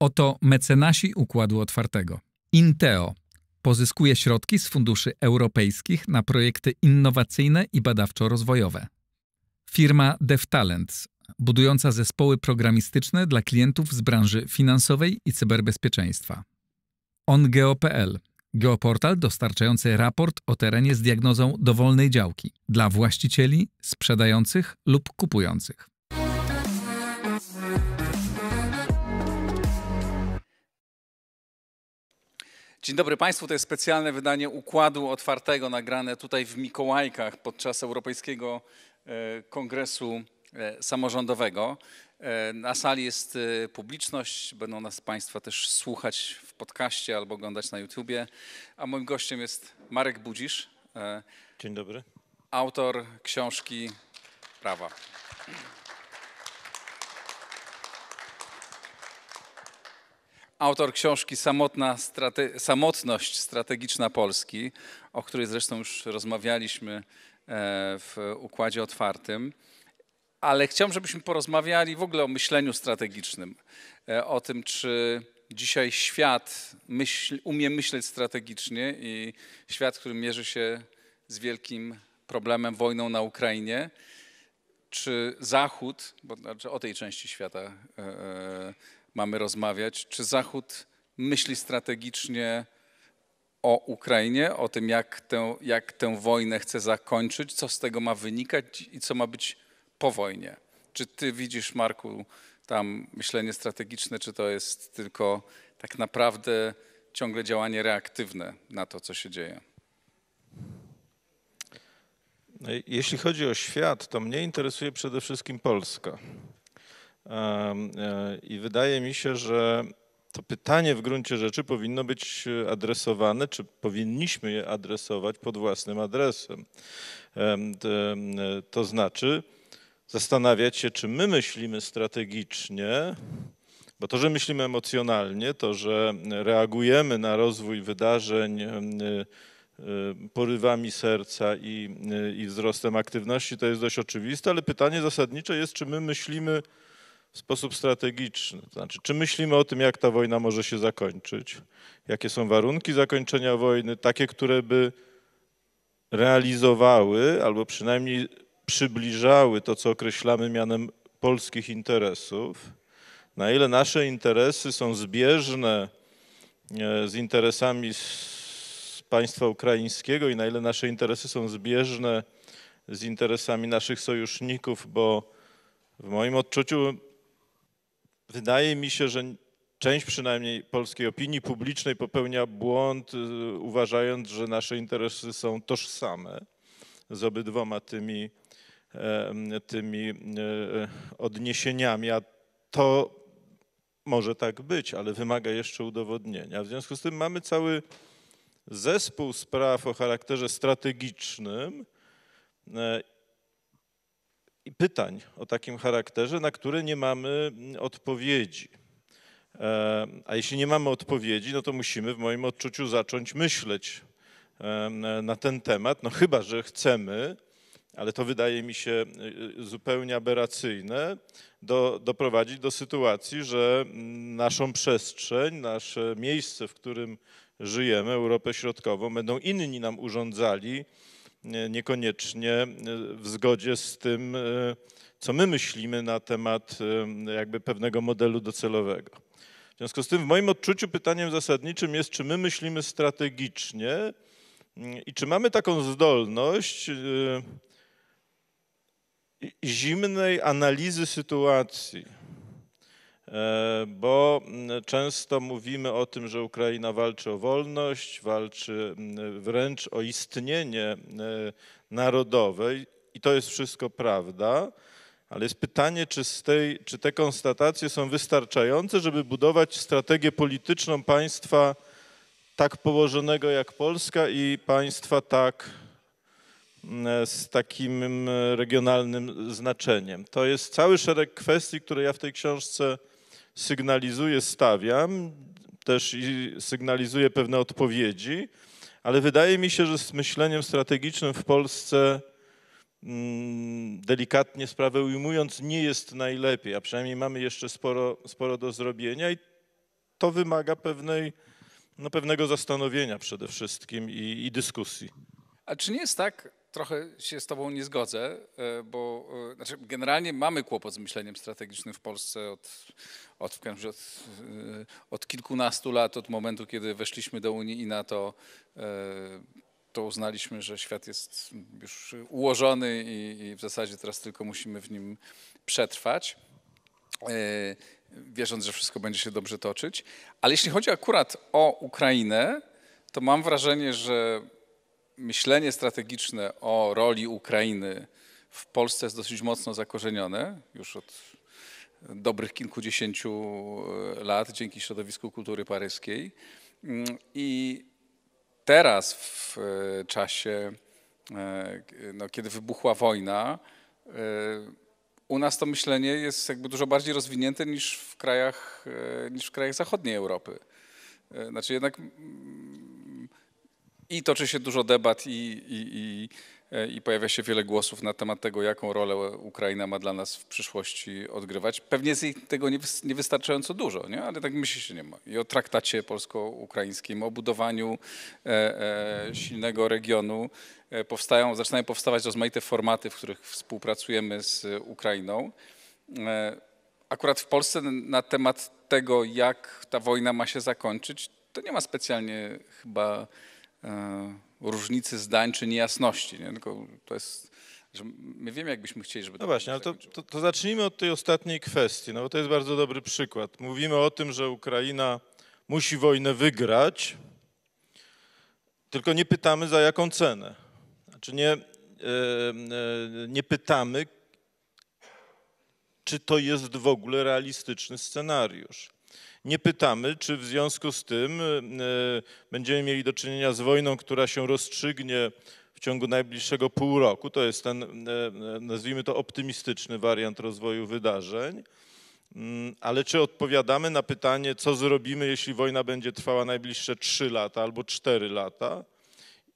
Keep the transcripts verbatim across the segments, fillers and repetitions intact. Oto mecenasi Układu Otwartego. Inteo pozyskuje środki z funduszy europejskich na projekty innowacyjne i badawczo-rozwojowe. Firma DevTalents, budująca zespoły programistyczne dla klientów z branży finansowej i cyberbezpieczeństwa. OnGeo.pl, geoportal dostarczający raport o terenie z diagnozą dowolnej działki dla właścicieli, sprzedających lub kupujących. Dzień dobry Państwu, to jest specjalne wydanie Układu Otwartego nagrane tutaj w Mikołajkach podczas Europejskiego Kongresu Samorządowego. Na sali jest publiczność, będą nas Państwa też słuchać w podcaście albo oglądać na YouTubie. A moim gościem jest Marek Budzisz. Dzień dobry. Autor książki Prawa. Autor książki Samotna strate- Samotność Strategiczna Polski, o której zresztą już rozmawialiśmy w Układzie Otwartym. Ale chciałbym, żebyśmy porozmawiali w ogóle o myśleniu strategicznym, o tym, czy dzisiaj świat myśl, umie myśleć strategicznie i świat, który mierzy się z wielkim problemem, wojną na Ukrainie, czy Zachód, bo znaczy o tej części świata e, mamy rozmawiać, czy Zachód myśli strategicznie o Ukrainie, o tym, jak tę, jak tę wojnę chce zakończyć, co z tego ma wynikać i co ma być po wojnie. Czy ty widzisz, Marku, tam myślenie strategiczne, czy to jest tylko tak naprawdę ciągle działanie reaktywne na to, co się dzieje? Jeśli chodzi o świat, to mnie interesuje przede wszystkim Polska. I wydaje mi się, że to pytanie w gruncie rzeczy powinno być adresowane, czy powinniśmy je adresować pod własnym adresem. To znaczy zastanawiać się, czy my myślimy strategicznie, bo to, że myślimy emocjonalnie, to, że reagujemy na rozwój wydarzeń porywami serca i, i wzrostem aktywności, to jest dość oczywiste, ale pytanie zasadnicze jest, czy my myślimy w sposób strategiczny. To znaczy, czy myślimy o tym, jak ta wojna może się zakończyć, jakie są warunki zakończenia wojny, takie, które by realizowały albo przynajmniej przybliżały to, co określamy mianem polskich interesów, na ile nasze interesy są zbieżne z interesami z państwa ukraińskiego i na ile nasze interesy są zbieżne z interesami naszych sojuszników, bo w moim odczuciu wydaje mi się, że część przynajmniej polskiej opinii publicznej popełnia błąd, uważając, że nasze interesy są tożsame z obydwoma tymi, tymi odniesieniami, a to może tak być, ale wymaga jeszcze udowodnienia. W związku z tym mamy cały zespół spraw o charakterze strategicznym i pytań o takim charakterze, na które nie mamy odpowiedzi. A jeśli nie mamy odpowiedzi, no to musimy w moim odczuciu zacząć myśleć na ten temat, no chyba że chcemy, ale to wydaje mi się zupełnie aberracyjne, do, doprowadzić do sytuacji, że naszą przestrzeń, nasze miejsce, w którym żyjemy, Europę Środkową, będą inni nam urządzali, niekoniecznie w zgodzie z tym, co my myślimy na temat jakby pewnego modelu docelowego. W związku z tym w moim odczuciu pytaniem zasadniczym jest, czy my myślimy strategicznie i czy mamy taką zdolność zimnej analizy sytuacji, bo często mówimy o tym, że Ukraina walczy o wolność, walczy wręcz o istnienie narodowe i to jest wszystko prawda, ale jest pytanie, czy, z tej, czy te konstatacje są wystarczające, żeby budować strategię polityczną państwa tak położonego jak Polska i państwa tak z takim regionalnym znaczeniem. To jest cały szereg kwestii, które ja w tej książce sygnalizuje, stawiam, też i sygnalizuje pewne odpowiedzi, ale wydaje mi się, że z myśleniem strategicznym w Polsce, delikatnie sprawę ujmując, nie jest najlepiej, a przynajmniej mamy jeszcze sporo, sporo do zrobienia i to wymaga pewnej, no, pewnego zastanowienia przede wszystkim i, i dyskusji. A czy nie jest tak, trochę się z tobą nie zgodzę, bo znaczy generalnie mamy kłopot z myśleniem strategicznym w Polsce od, od, od, od kilkunastu lat, od momentu, kiedy weszliśmy do Unii i NATO, to uznaliśmy, że świat jest już ułożony i, i w zasadzie teraz tylko musimy w nim przetrwać, wierząc, że wszystko będzie się dobrze toczyć. Ale jeśli chodzi akurat o Ukrainę, to mam wrażenie, że myślenie strategiczne o roli Ukrainy w Polsce jest dosyć mocno zakorzenione już od dobrych kilkudziesięciu lat dzięki środowisku kultury paryskiej. I teraz w czasie, no, kiedy wybuchła wojna, u nas to myślenie jest jakby dużo bardziej rozwinięte niż w krajach, niż w krajach zachodniej Europy. Znaczy jednak i toczy się dużo debat i, i, i, i pojawia się wiele głosów na temat tego, jaką rolę Ukraina ma dla nas w przyszłości odgrywać. Pewnie jest tego niewystarczająco dużo, nie? Ale tak myśli się nie ma. I o traktacie polsko-ukraińskim, o budowaniu e, e, silnego regionu powstają, zaczynają powstawać rozmaite formaty, w których współpracujemy z Ukrainą. E, akurat w Polsce na temat tego, jak ta wojna ma się zakończyć, to nie ma specjalnie chyba różnicy zdań czy niejasności, nie? Tylko to jest, że my wiemy, jakbyśmy chcieli, żeby... No właśnie, ale to, to, to zacznijmy od tej ostatniej kwestii, no bo to jest bardzo dobry przykład. Mówimy o tym, że Ukraina musi wojnę wygrać, tylko nie pytamy, za jaką cenę. Znaczy nie, nie pytamy, czy to jest w ogóle realistyczny scenariusz. Nie pytamy, czy w związku z tym będziemy mieli do czynienia z wojną, która się rozstrzygnie w ciągu najbliższego pół roku. To jest ten, nazwijmy to, optymistyczny wariant rozwoju wydarzeń. Ale czy odpowiadamy na pytanie, co zrobimy, jeśli wojna będzie trwała najbliższe trzy lata albo cztery lata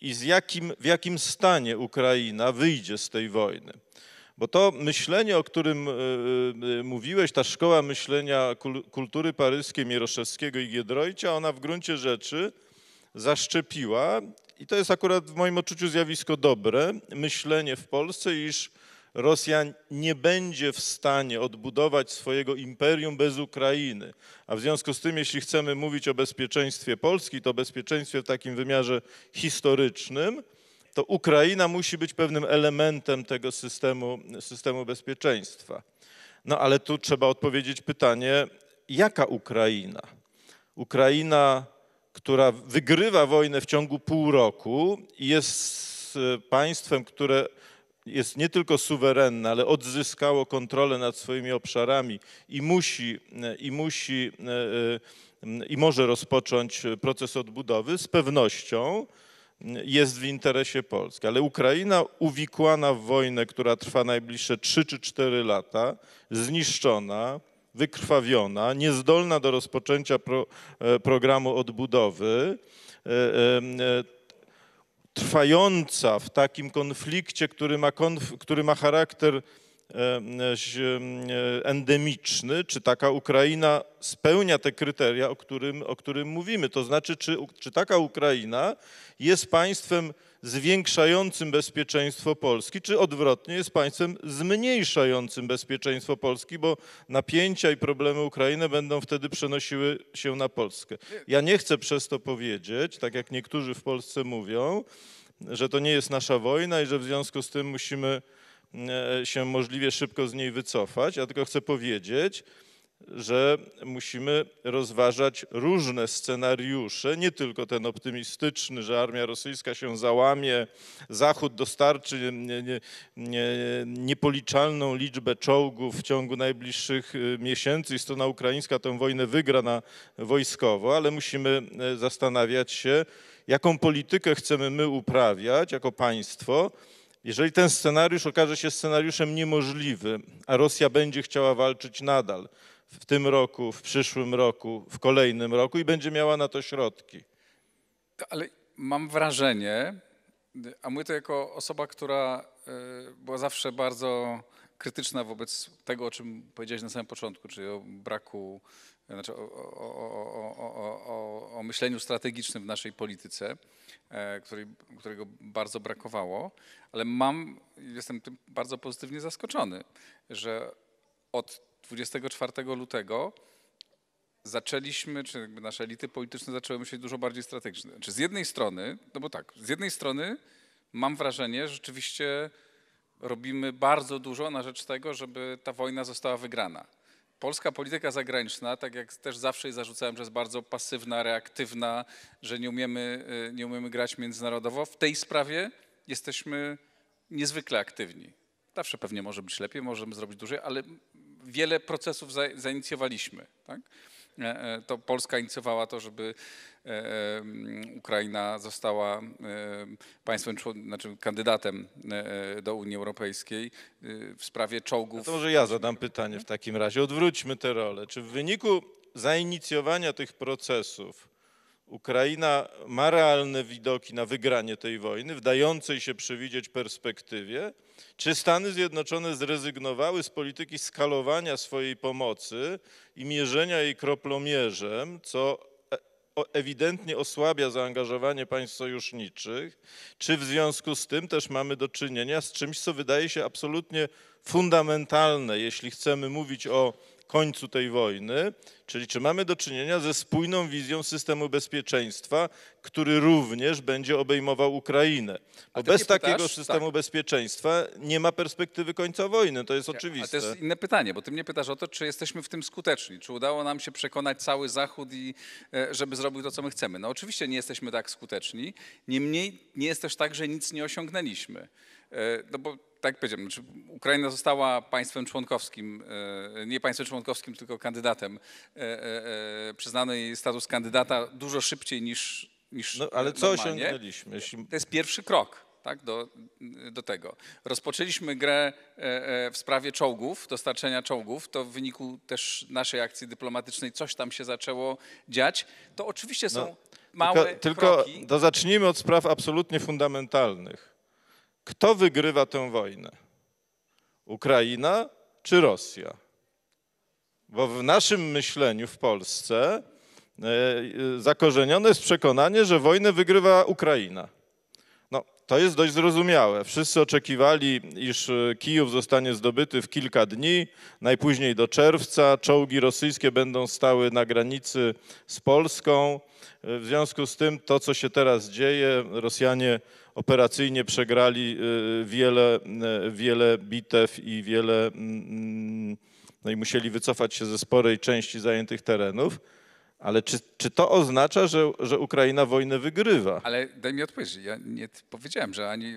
i z jakim, w jakim stanie Ukraina wyjdzie z tej wojny? Bo to myślenie, o którym mówiłeś, ta szkoła myślenia kultury paryskiej, Mieroszewskiego i Giedroycia, ona w gruncie rzeczy zaszczepiła, i to jest akurat w moim odczuciu zjawisko dobre, myślenie w Polsce, iż Rosja nie będzie w stanie odbudować swojego imperium bez Ukrainy. A w związku z tym, jeśli chcemy mówić o bezpieczeństwie Polski, to bezpieczeństwie w takim wymiarze historycznym, to Ukraina musi być pewnym elementem tego systemu, systemu bezpieczeństwa. No ale tu trzeba odpowiedzieć pytanie, jaka Ukraina? Ukraina, która wygrywa wojnę w ciągu pół roku i jest państwem, które jest nie tylko suwerenne, ale odzyskało kontrolę nad swoimi obszarami i musi, i musi, i może rozpocząć proces odbudowy, z pewnością jest w interesie Polski, ale Ukraina uwikłana w wojnę, która trwa najbliższe trzy czy cztery lata, zniszczona, wykrwawiona, niezdolna do rozpoczęcia pro, programu odbudowy, trwająca w takim konflikcie, który ma, konf, który ma charakter endemiczny, czy taka Ukraina spełnia te kryteria, o którym, o którym mówimy. To znaczy, czy, czy taka Ukraina jest państwem zwiększającym bezpieczeństwo Polski, czy odwrotnie jest państwem zmniejszającym bezpieczeństwo Polski, bo napięcia i problemy Ukrainy będą wtedy przenosiły się na Polskę. Ja nie chcę przez to powiedzieć, tak jak niektórzy w Polsce mówią, że to nie jest nasza wojna i że w związku z tym musimy się możliwie szybko z niej wycofać. Ja tylko chcę powiedzieć, że musimy rozważać różne scenariusze, nie tylko ten optymistyczny, że armia rosyjska się załamie, Zachód dostarczy nie, nie, nie, niepoliczalną liczbę czołgów w ciągu najbliższych miesięcy i strona ukraińska tę wojnę wygra na wojskowo, ale musimy zastanawiać się, jaką politykę chcemy my uprawiać jako państwo. Jeżeli ten scenariusz okaże się scenariuszem niemożliwym, a Rosja będzie chciała walczyć nadal w tym roku, w przyszłym roku, w kolejnym roku i będzie miała na to środki. Ale mam wrażenie, a mówię to jako osoba, która była zawsze bardzo krytyczna wobec tego, o czym powiedziałeś na samym początku, czyli o braku, znaczy o, o, o, o, o, o myśleniu strategicznym w naszej polityce, której, którego bardzo brakowało, ale mam, jestem tym bardzo pozytywnie zaskoczony, że od dwudziestego czwartego lutego zaczęliśmy, czy jakby nasze elity polityczne zaczęły myśleć dużo bardziej strategicznie. Znaczy z jednej strony, no bo tak, z jednej strony mam wrażenie, że rzeczywiście robimy bardzo dużo na rzecz tego, żeby ta wojna została wygrana. Polska polityka zagraniczna, tak jak też zawsze jej zarzucałem, że jest bardzo pasywna, reaktywna, że nie umiemy, nie umiemy grać międzynarodowo. W tej sprawie jesteśmy niezwykle aktywni. Zawsze pewnie może być lepiej, możemy zrobić dużo, ale wiele procesów zainicjowaliśmy. Tak? To Polska inicjowała to, żeby Ukraina została państwem, znaczy kandydatem do Unii Europejskiej w sprawie czołgów. A to może ja zadam pytanie w takim razie. Odwróćmy te role. Czy w wyniku zainicjowania tych procesów Ukraina ma realne widoki na wygranie tej wojny, w dającej się przewidzieć perspektywie? Czy Stany Zjednoczone zrezygnowały z polityki skalowania swojej pomocy i mierzenia jej kroplomierzem, co ewidentnie osłabia zaangażowanie państw sojuszniczych? Czy w związku z tym też mamy do czynienia z czymś, co wydaje się absolutnie fundamentalne, jeśli chcemy mówić o końcu tej wojny, czyli czy mamy do czynienia ze spójną wizją systemu bezpieczeństwa, który również będzie obejmował Ukrainę. Bo bez takiego systemu bezpieczeństwa nie ma perspektywy końca wojny, to jest oczywiste. A to jest inne pytanie, bo ty mnie pytasz o to, czy jesteśmy w tym skuteczni, czy udało nam się przekonać cały Zachód, i żeby zrobił to, co my chcemy. No oczywiście nie jesteśmy tak skuteczni, niemniej nie jest też tak, że nic nie osiągnęliśmy. No bo tak jak powiedziałem, znaczy Ukraina została państwem członkowskim, nie państwem członkowskim, tylko kandydatem. Przyznano jej status kandydata dużo szybciej niż, niż no, ale co normalnie osiągnęliśmy? Jeśli... To jest pierwszy krok, tak, do, do tego. Rozpoczęliśmy grę w sprawie czołgów, dostarczenia czołgów. To w wyniku też naszej akcji dyplomatycznej coś tam się zaczęło dziać. To oczywiście są no, małe tylko, kroki. Tylko to zacznijmy od spraw absolutnie fundamentalnych. Kto wygrywa tę wojnę? Ukraina czy Rosja? Bo w naszym myśleniu w Polsce zakorzenione jest przekonanie, że wojnę wygrywa Ukraina. No, to jest dość zrozumiałe. Wszyscy oczekiwali, iż Kijów zostanie zdobyty w kilka dni, najpóźniej do czerwca. Czołgi rosyjskie będą stały na granicy z Polską. W związku z tym to, co się teraz dzieje, Rosjanie operacyjnie przegrali wiele, wiele bitew i wiele, no i musieli wycofać się ze sporej części zajętych terenów. Ale czy, czy to oznacza, że, że Ukraina wojnę wygrywa? Ale daj mi odpowiedzieć. Ja nie powiedziałem, że ani,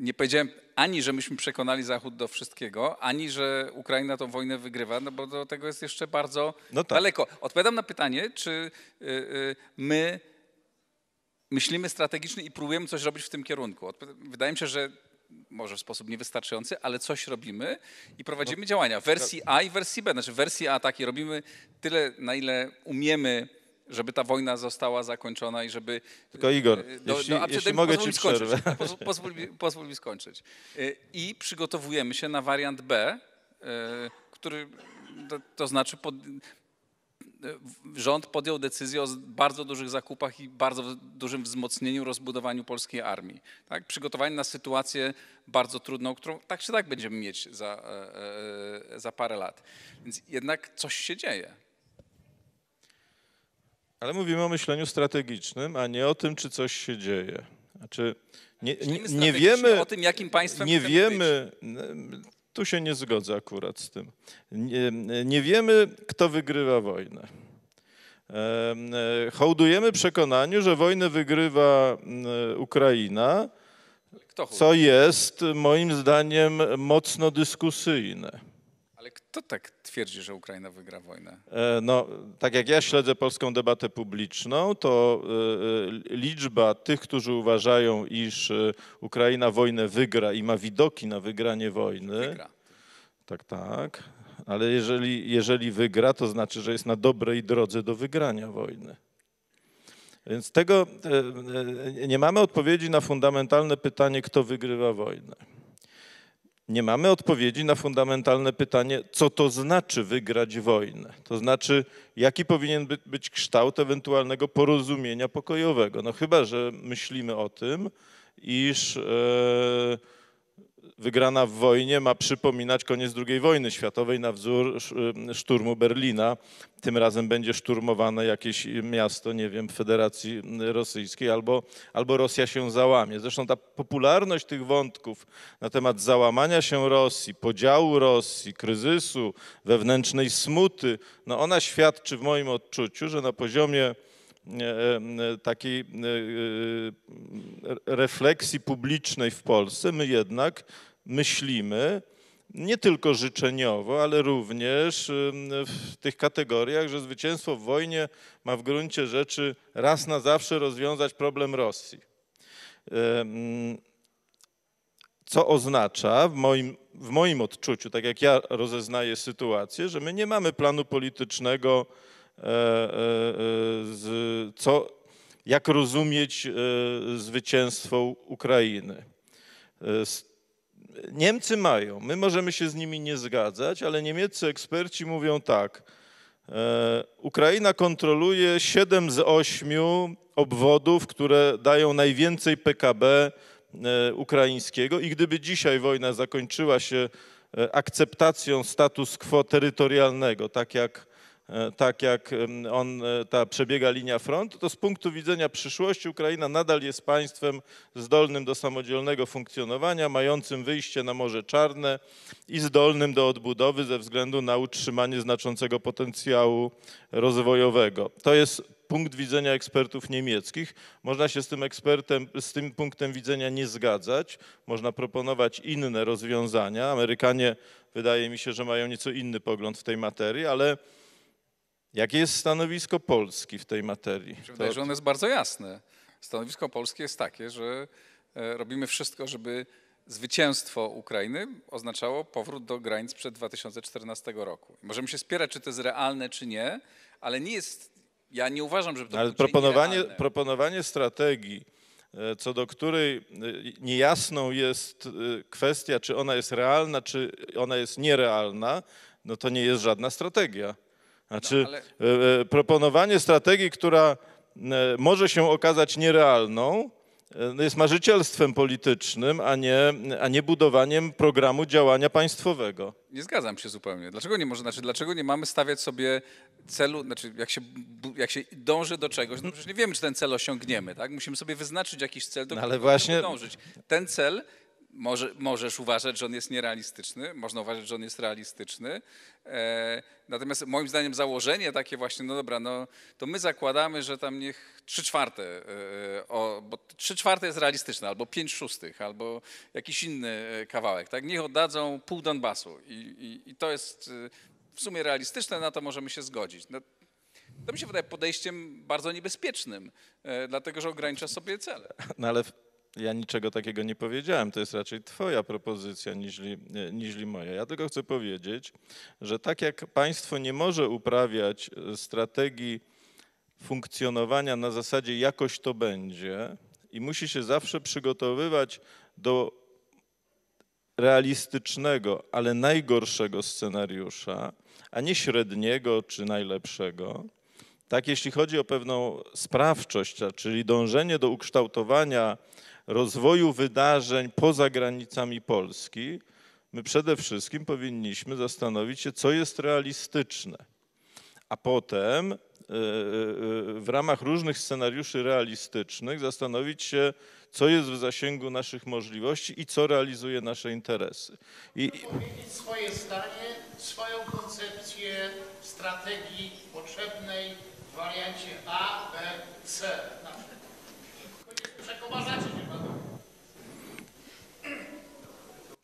nie powiedziałem ani, że myśmy przekonali Zachód do wszystkiego, ani, że Ukraina tą wojnę wygrywa, no bo do tego jest jeszcze bardzo no tak. daleko. Odpowiadam na pytanie, czy my myślimy strategicznie i próbujemy coś robić w tym kierunku. Wydaje mi się, że może w sposób niewystarczający, ale coś robimy i prowadzimy no, działania w wersji A i wersji B. Znaczy w wersji A takiej robimy tyle, na ile umiemy, żeby ta wojna została zakończona i żeby... Tylko Igor, do, jeśli, do, a jeśli mogę ci przerwę. Pozwól, pozwól, pozwól mi skończyć. I przygotowujemy się na wariant B, który to, to znaczy... Pod, rząd podjął decyzję o bardzo dużych zakupach i bardzo dużym wzmocnieniu, rozbudowaniu polskiej armii. Tak? Przygotowanie na sytuację bardzo trudną, którą tak czy tak będziemy mieć za, za parę lat. Więc jednak coś się dzieje. Ale mówimy o myśleniu strategicznym, a nie o tym, czy coś się dzieje. Znaczy, nie, nie, nie wiemy o tym, jakim państwem nie wiemy. Być. Tu się nie zgodzę akurat z tym. Nie, nie wiemy, kto wygrywa wojnę. Hołdujemy przekonaniu, że wojnę wygrywa Ukraina, co jest moim zdaniem mocno dyskusyjne. Ale kto tak twierdzi, że Ukraina wygra wojnę? No, tak jak ja śledzę polską debatę publiczną, to liczba tych, którzy uważają, iż Ukraina wojnę wygra i ma widoki na wygranie wojny, wygra. tak, tak, ale jeżeli, jeżeli wygra, to znaczy, że jest na dobrej drodze do wygrania wojny. Więc tego nie mamy odpowiedzi na fundamentalne pytanie, kto wygrywa wojnę. Nie mamy odpowiedzi na fundamentalne pytanie, co to znaczy wygrać wojnę. To znaczy, jaki powinien być kształt ewentualnego porozumienia pokojowego. No chyba że myślimy o tym, iż wygrana w wojnie ma przypominać koniec drugiej wojny światowej na wzór szturmu Berlina. Tym razem będzie szturmowane jakieś miasto, nie wiem, Federacji Rosyjskiej, albo, albo Rosja się załamie. Zresztą ta popularność tych wątków na temat załamania się Rosji, podziału Rosji, kryzysu, wewnętrznej smuty, no ona świadczy w moim odczuciu, że na poziomie takiej refleksji publicznej w Polsce my jednak myślimy nie tylko życzeniowo, ale również w tych kategoriach, że zwycięstwo w wojnie ma w gruncie rzeczy raz na zawsze rozwiązać problem Rosji. Co oznacza w moim, w moim odczuciu, tak jak ja rozeznaję sytuację, że my nie mamy planu politycznego, Z, co, jak rozumieć zwycięstwo Ukrainy. Niemcy mają, my możemy się z nimi nie zgadzać, ale niemieccy eksperci mówią tak. Ukraina kontroluje siedem z ośmiu obwodów, które dają najwięcej P K B ukraińskiego i gdyby dzisiaj wojna zakończyła się akceptacją status quo terytorialnego, tak jak tak jak on, ta przebiega linia frontu, to z punktu widzenia przyszłości Ukraina nadal jest państwem zdolnym do samodzielnego funkcjonowania, mającym wyjście na Morze Czarne i zdolnym do odbudowy ze względu na utrzymanie znaczącego potencjału rozwojowego. To jest punkt widzenia ekspertów niemieckich. Można się z tym ekspertem, z tym punktem widzenia nie zgadzać, można proponować inne rozwiązania. Amerykanie, wydaje mi się, że mają nieco inny pogląd w tej materii, ale jakie jest stanowisko Polski w tej materii? Mi się wydaje, że ono jest bardzo jasne. Stanowisko Polski jest takie, że robimy wszystko, żeby zwycięstwo Ukrainy oznaczało powrót do granic sprzed dwa tysiące czternastego roku. Możemy się spierać, czy to jest realne, czy nie, ale nie jest, ja nie uważam, żeby to było proponowanie, proponowanie strategii, co do której niejasną jest kwestia, czy ona jest realna, czy ona jest nierealna, no to nie jest żadna strategia. Znaczy, no, ale... proponowanie strategii, która może się okazać nierealną, jest marzycielstwem politycznym, a nie, a nie budowaniem programu działania państwowego. Nie zgadzam się zupełnie. Dlaczego nie może, znaczy, dlaczego nie mamy stawiać sobie celu, znaczy jak się, jak się dąży do czegoś, no przecież nie wiemy, czy ten cel osiągniemy, tak? Musimy sobie wyznaczyć jakiś cel, do no, którego właśnie... dążyć. Ten cel... Może, możesz uważać, że on jest nierealistyczny, można uważać, że on jest realistyczny. E, natomiast moim zdaniem założenie takie właśnie, no dobra, no to my zakładamy, że tam niech trzy czwarte, e, o, bo trzy czwarte jest realistyczne, albo pięć szóstych, albo jakiś inny kawałek, tak? Niech oddadzą pół Donbasu i, i, i to jest w sumie realistyczne, na to możemy się zgodzić. No, to mi się wydaje podejściem bardzo niebezpiecznym, e, dlatego że ogranicza sobie cele. No ale... Ja niczego takiego nie powiedziałem, to jest raczej twoja propozycja niż, niż moja. Ja tylko chcę powiedzieć, że tak jak państwo nie może uprawiać strategii funkcjonowania na zasadzie jakoś to będzie i musi się zawsze przygotowywać do realistycznego, ale najgorszego scenariusza, a nie średniego czy najlepszego, tak jeśli chodzi o pewną sprawczość, czyli dążenie do ukształtowania rozwoju wydarzeń poza granicami Polski, my przede wszystkim powinniśmy zastanowić się, co jest realistyczne. A potem w ramach różnych scenariuszy realistycznych zastanowić się, co jest w zasięgu naszych możliwości i co realizuje nasze interesy. I powiedzieć swoje zdanie, swoją koncepcję strategii potrzebnej w wariancie A, B, C.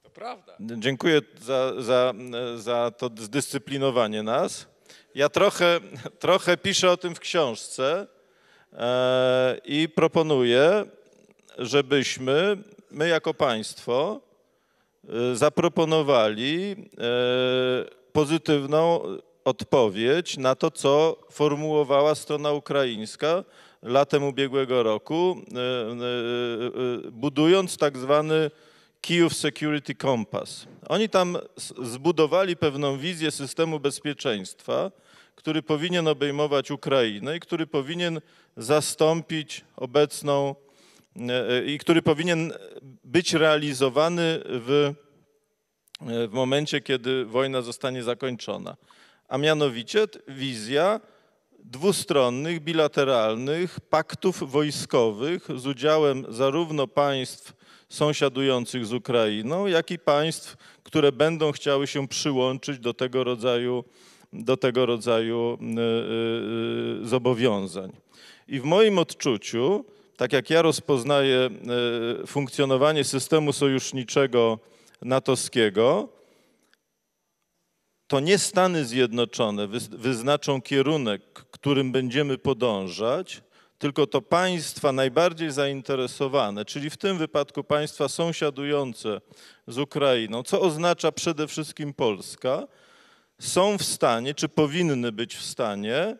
To prawda. Dziękuję za, za, za to zdyscyplinowanie nas. Ja trochę, trochę piszę o tym w książce i proponuję, żebyśmy my jako państwo zaproponowali pozytywną odpowiedź na to, co formułowała strona ukraińska latem ubiegłego roku, budując tak zwany Kyiv Security Compass. Oni tam zbudowali pewną wizję systemu bezpieczeństwa, który powinien obejmować Ukrainę i który powinien zastąpić obecną i który powinien być realizowany w, w momencie, kiedy wojna zostanie zakończona. A mianowicie wizja dwustronnych, bilateralnych paktów wojskowych z udziałem zarówno państw sąsiadujących z Ukrainą, jak i państw, które będą chciały się przyłączyć do tego rodzaju, do tego rodzaju zobowiązań. I w moim odczuciu, tak jak ja rozpoznaję funkcjonowanie systemu sojuszniczego natowskiego, to nie Stany Zjednoczone wyznaczą kierunek, którym będziemy podążać, tylko to państwa najbardziej zainteresowane, czyli w tym wypadku państwa sąsiadujące z Ukrainą, co oznacza przede wszystkim Polska, są w stanie, czy powinny być w stanie,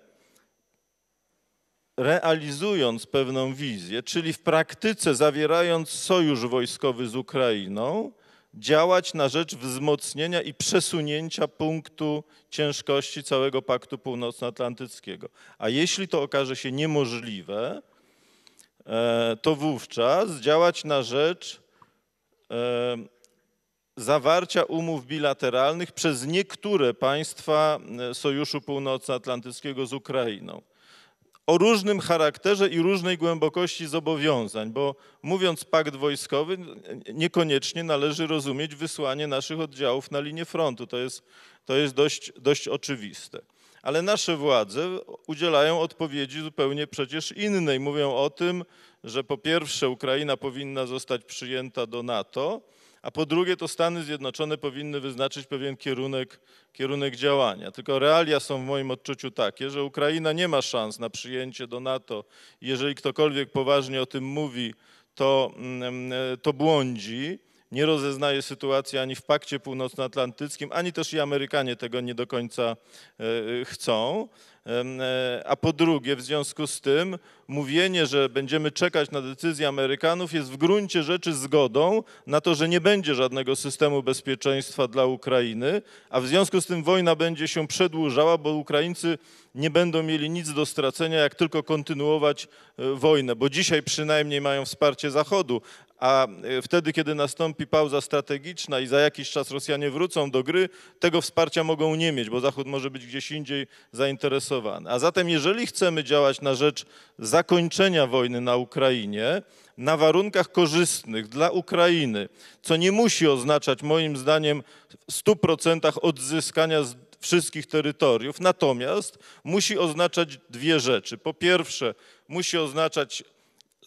realizując pewną wizję, czyli w praktyce zawierając sojusz wojskowy z Ukrainą, działać na rzecz wzmocnienia i przesunięcia punktu ciężkości całego Paktu Północnoatlantyckiego. A jeśli to okaże się niemożliwe, to wówczas działać na rzecz zawarcia umów bilateralnych przez niektóre państwa Sojuszu Północnoatlantyckiego z Ukrainą o różnym charakterze i różnej głębokości zobowiązań, bo mówiąc pakt wojskowy, niekoniecznie należy rozumieć wysłanie naszych oddziałów na linię frontu. To jest, to jest dość, dość oczywiste. Ale nasze władze udzielają odpowiedzi zupełnie przecież innej. Mówią o tym, że po pierwsze Ukraina powinna zostać przyjęta do NATO, a po drugie to Stany Zjednoczone powinny wyznaczyć pewien kierunek, kierunek działania. Tylko realia są w moim odczuciu takie, że Ukraina nie ma szans na przyjęcie do NATO. Jeżeli ktokolwiek poważnie o tym mówi, to, to błądzi, nie rozeznaje sytuacji ani w Pakcie Północnoatlantyckim, ani też i Amerykanie tego nie do końca chcą. A po drugie, w związku z tym mówienie, że będziemy czekać na decyzję Amerykanów, jest w gruncie rzeczy zgodą na to, że nie będzie żadnego systemu bezpieczeństwa dla Ukrainy, a w związku z tym wojna będzie się przedłużała, bo Ukraińcy nie będą mieli nic do stracenia, jak tylko kontynuować wojnę, bo dzisiaj przynajmniej mają wsparcie Zachodu, a wtedy, kiedy nastąpi pauza strategiczna i za jakiś czas Rosjanie wrócą do gry, tego wsparcia mogą nie mieć, bo Zachód może być gdzieś indziej zainteresowany. A zatem, jeżeli chcemy działać na rzecz zakończenia wojny na Ukrainie, na warunkach korzystnych dla Ukrainy, co nie musi oznaczać moim zdaniem w stu procentach odzyskania wszystkich terytoriów, natomiast musi oznaczać dwie rzeczy. Po pierwsze, musi oznaczać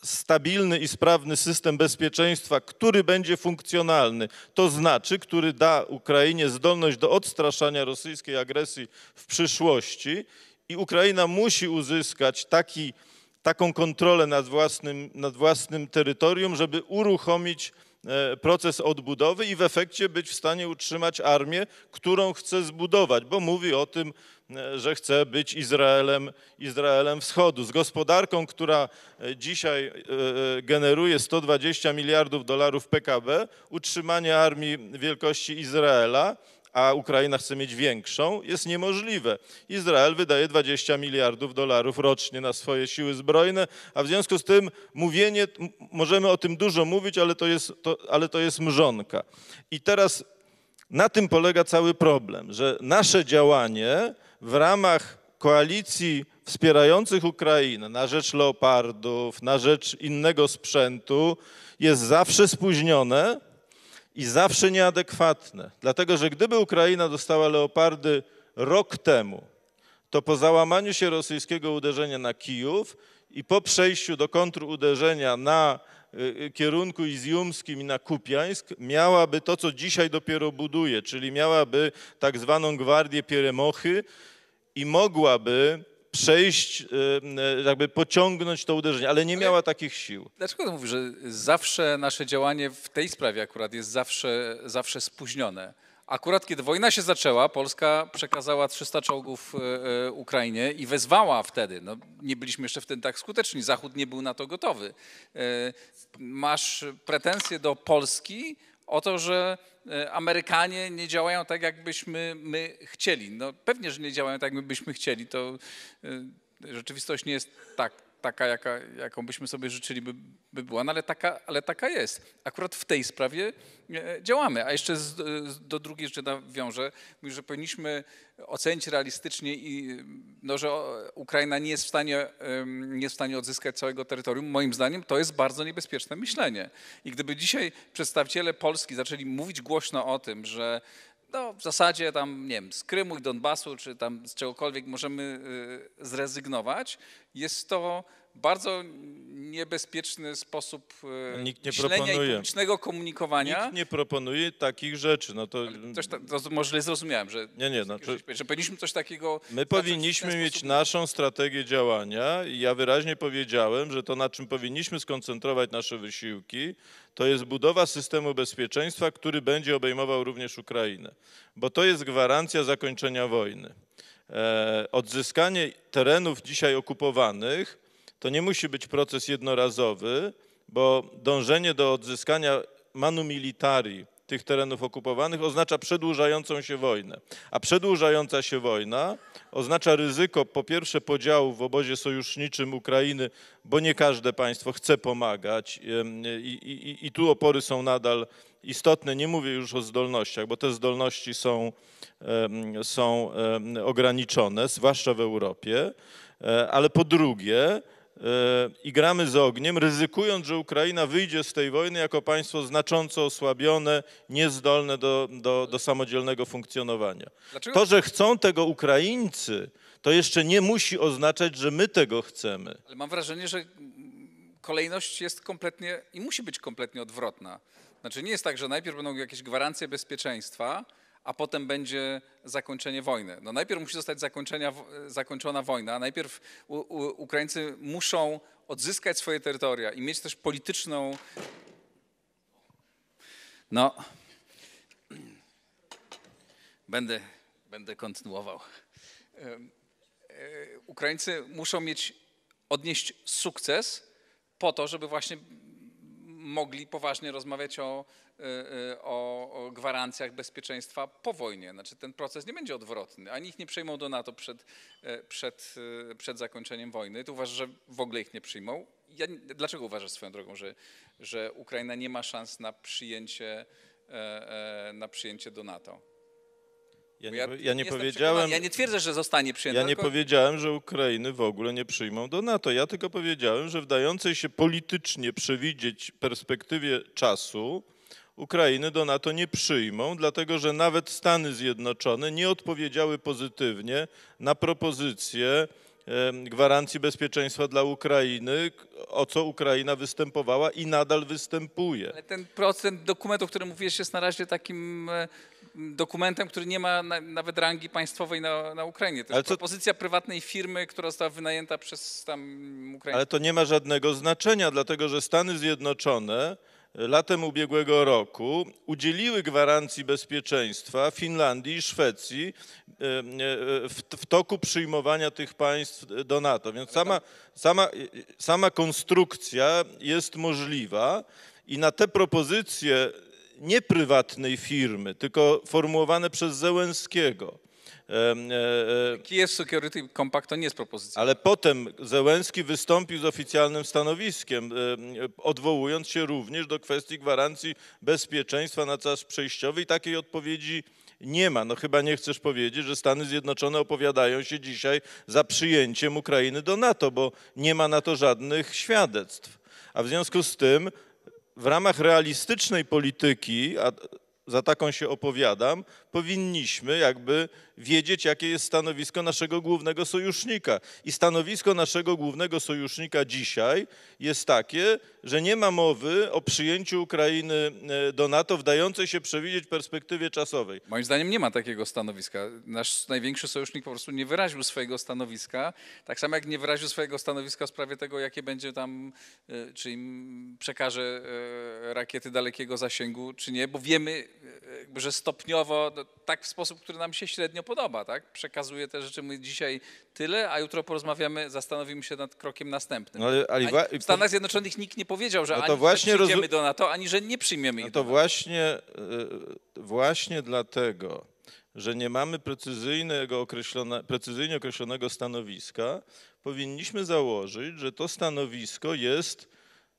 stabilny i sprawny system bezpieczeństwa, który będzie funkcjonalny, to znaczy, który da Ukrainie zdolność do odstraszania rosyjskiej agresji w przyszłości i Ukraina musi uzyskać taki, taką kontrolę nad własnym, nad własnym terytorium, żeby uruchomić proces odbudowy i w efekcie być w stanie utrzymać armię, którą chce zbudować, bo mówi o tym, że chce być Izraelem, Izraelem Wschodu. Z gospodarką, która dzisiaj generuje sto dwadzieścia miliardów dolarów P K B, utrzymanie armii wielkości Izraela, a Ukraina chce mieć większą, jest niemożliwe. Izrael wydaje dwadzieścia miliardów dolarów rocznie na swoje siły zbrojne, a w związku z tym mówienie, możemy o tym dużo mówić, ale to jest, to, ale to jest mrzonka. I teraz na tym polega cały problem, że nasze działanie w ramach koalicji wspierających Ukrainę na rzecz Leopardów, na rzecz innego sprzętu jest zawsze spóźnione i zawsze nieadekwatne. Dlatego, że gdyby Ukraina dostała Leopardy rok temu, to po załamaniu się rosyjskiego uderzenia na Kijów i po przejściu do kontruderzenia na kierunku izjumskim i na Kupiańsk miałaby to, co dzisiaj dopiero buduje, czyli miałaby tak zwaną gwardię Pieremochy i mogłaby przejść, jakby pociągnąć to uderzenie, ale nie ale miała takich sił. Dlaczego to mówisz, że zawsze nasze działanie w tej sprawie akurat jest zawsze, zawsze spóźnione? Akurat kiedy wojna się zaczęła, Polska przekazała trzysta czołgów Ukrainie i wezwała wtedy, no nie byliśmy jeszcze wtedy tak skuteczni, Zachód nie był na to gotowy. Masz pretensje do Polski o to, że Amerykanie nie działają tak, jakbyśmy my chcieli. No pewnie, że nie działają tak, jakbyśmy chcieli, to rzeczywistość nie jest tak, taka, jaka, jaką byśmy sobie życzyli, by, by była, no ale, taka, ale taka jest. Akurat w tej sprawie działamy. A jeszcze z, do drugiej rzeczy nawiążę, że powinniśmy ocenić realistycznie, i, no, że Ukraina nie jest w stanie, nie jest w stanie odzyskać całego terytorium. Moim zdaniem to jest bardzo niebezpieczne myślenie. I gdyby dzisiaj przedstawiciele Polski zaczęli mówić głośno o tym, że no w zasadzie tam, nie wiem, z Krymu i Donbasu, czy tam z czegokolwiek możemy zrezygnować, jest to bardzo niebezpieczny sposób nikt nie myślenia proponuje. I publicznego komunikowania. Nikt nie proponuje takich rzeczy. No to... Coś ta, to może zrozumiałem, że, nie, nie, no, że, że powinniśmy coś takiego... My powinniśmy mieć sposób... naszą strategię działania i ja wyraźnie powiedziałem, że to, na czym powinniśmy skoncentrować nasze wysiłki, to jest budowa systemu bezpieczeństwa, który będzie obejmował również Ukrainę, bo to jest gwarancja zakończenia wojny. E, odzyskanie terenów dzisiaj okupowanych to nie musi być proces jednorazowy, bo dążenie do odzyskania manu militari tych terenów okupowanych oznacza przedłużającą się wojnę. A przedłużająca się wojna oznacza ryzyko, po pierwsze, podziału w obozie sojuszniczym Ukrainy, bo nie każde państwo chce pomagać i, i, i tu opory są nadal istotne. Nie mówię już o zdolnościach, bo te zdolności są, są ograniczone, zwłaszcza w Europie, ale po drugie, i gramy z ogniem, ryzykując, że Ukraina wyjdzie z tej wojny jako państwo znacząco osłabione, niezdolne do, do, do samodzielnego funkcjonowania. Dlaczego? To, że chcą tego Ukraińcy, to jeszcze nie musi oznaczać, że my tego chcemy. Ale mam wrażenie, że kolejność jest kompletnie i musi być kompletnie odwrotna. Znaczy nie jest tak, że najpierw będą jakieś gwarancje bezpieczeństwa, a potem będzie zakończenie wojny. No najpierw musi zostać zakończona wojna, najpierw u, u, Ukraińcy muszą odzyskać swoje terytoria i mieć też polityczną... No, będę, będę kontynuował. Ukraińcy muszą mieć, odnieść sukces po to, żeby właśnie mogli poważnie rozmawiać o, o, o gwarancjach bezpieczeństwa po wojnie. Znaczy ten proces nie będzie odwrotny, ani ich nie przyjmą do NATO przed, przed, przed zakończeniem wojny. Ty uważasz, że w ogóle ich nie przyjmą? Ja, dlaczego uważasz swoją drogą, że, że Ukraina nie ma szans na przyjęcie, na przyjęcie do NATO? Ja nie, ja, ja nie powiedziałem, ja nie twierdzę, że zostanie przyjęta. Ja nie tylko... powiedziałem, że Ukrainy w ogóle nie przyjmą do NATO. Ja tylko powiedziałem, że w dającej się politycznie przewidzieć perspektywie czasu Ukrainy do NATO nie przyjmą, dlatego że nawet Stany Zjednoczone nie odpowiedziały pozytywnie na propozycję gwarancji bezpieczeństwa dla Ukrainy, o co Ukraina występowała i nadal występuje. Ale ten procent dokumentu, o którym mówiłeś, jest na razie takim dokumentem, który nie ma na, nawet rangi państwowej na, na Ukrainie. To jest propozycja prywatnej firmy, która została wynajęta przez tam Ukrainę. Ale to nie ma żadnego znaczenia, dlatego że Stany Zjednoczone latem ubiegłego roku udzieliły gwarancji bezpieczeństwa Finlandii i Szwecji w, w toku przyjmowania tych państw do NATO. Więc sama, sama, sama konstrukcja jest możliwa i na te propozycje nie prywatnej firmy, tylko formułowane przez Zełenskiego. Kyiv Security Compass to nie jest propozycja. Ale potem Zełenski wystąpił z oficjalnym stanowiskiem, odwołując się również do kwestii gwarancji bezpieczeństwa na czas przejściowy i takiej odpowiedzi nie ma. No chyba nie chcesz powiedzieć, że Stany Zjednoczone opowiadają się dzisiaj za przyjęciem Ukrainy do NATO, bo nie ma na to żadnych świadectw. A w związku z tym w ramach realistycznej polityki, a za taką się opowiadam, powinniśmy jakby wiedzieć, jakie jest stanowisko naszego głównego sojusznika. I stanowisko naszego głównego sojusznika dzisiaj jest takie, że nie ma mowy o przyjęciu Ukrainy do NATO w dającej się przewidzieć perspektywie czasowej. Moim zdaniem nie ma takiego stanowiska. Nasz największy sojusznik po prostu nie wyraził swojego stanowiska, tak samo jak nie wyraził swojego stanowiska w sprawie tego, jakie będzie tam, czy im przekaże rakiety dalekiego zasięgu, czy nie, bo wiemy, że stopniowo, tak w sposób, który nam się średnio podoba, tak? Przekazuje te rzeczy, my dzisiaj tyle, a jutro porozmawiamy, zastanowimy się nad krokiem następnym. No, ale, ale, w Stanach Zjednoczonych nikt nie powiedział, że no to ani właśnie przyjdziemy do NATO, ani że nie przyjmiemy ich no to do NATO. Właśnie, właśnie dlatego, że nie mamy precyzyjnego określone, precyzyjnie określonego stanowiska, powinniśmy założyć, że to stanowisko jest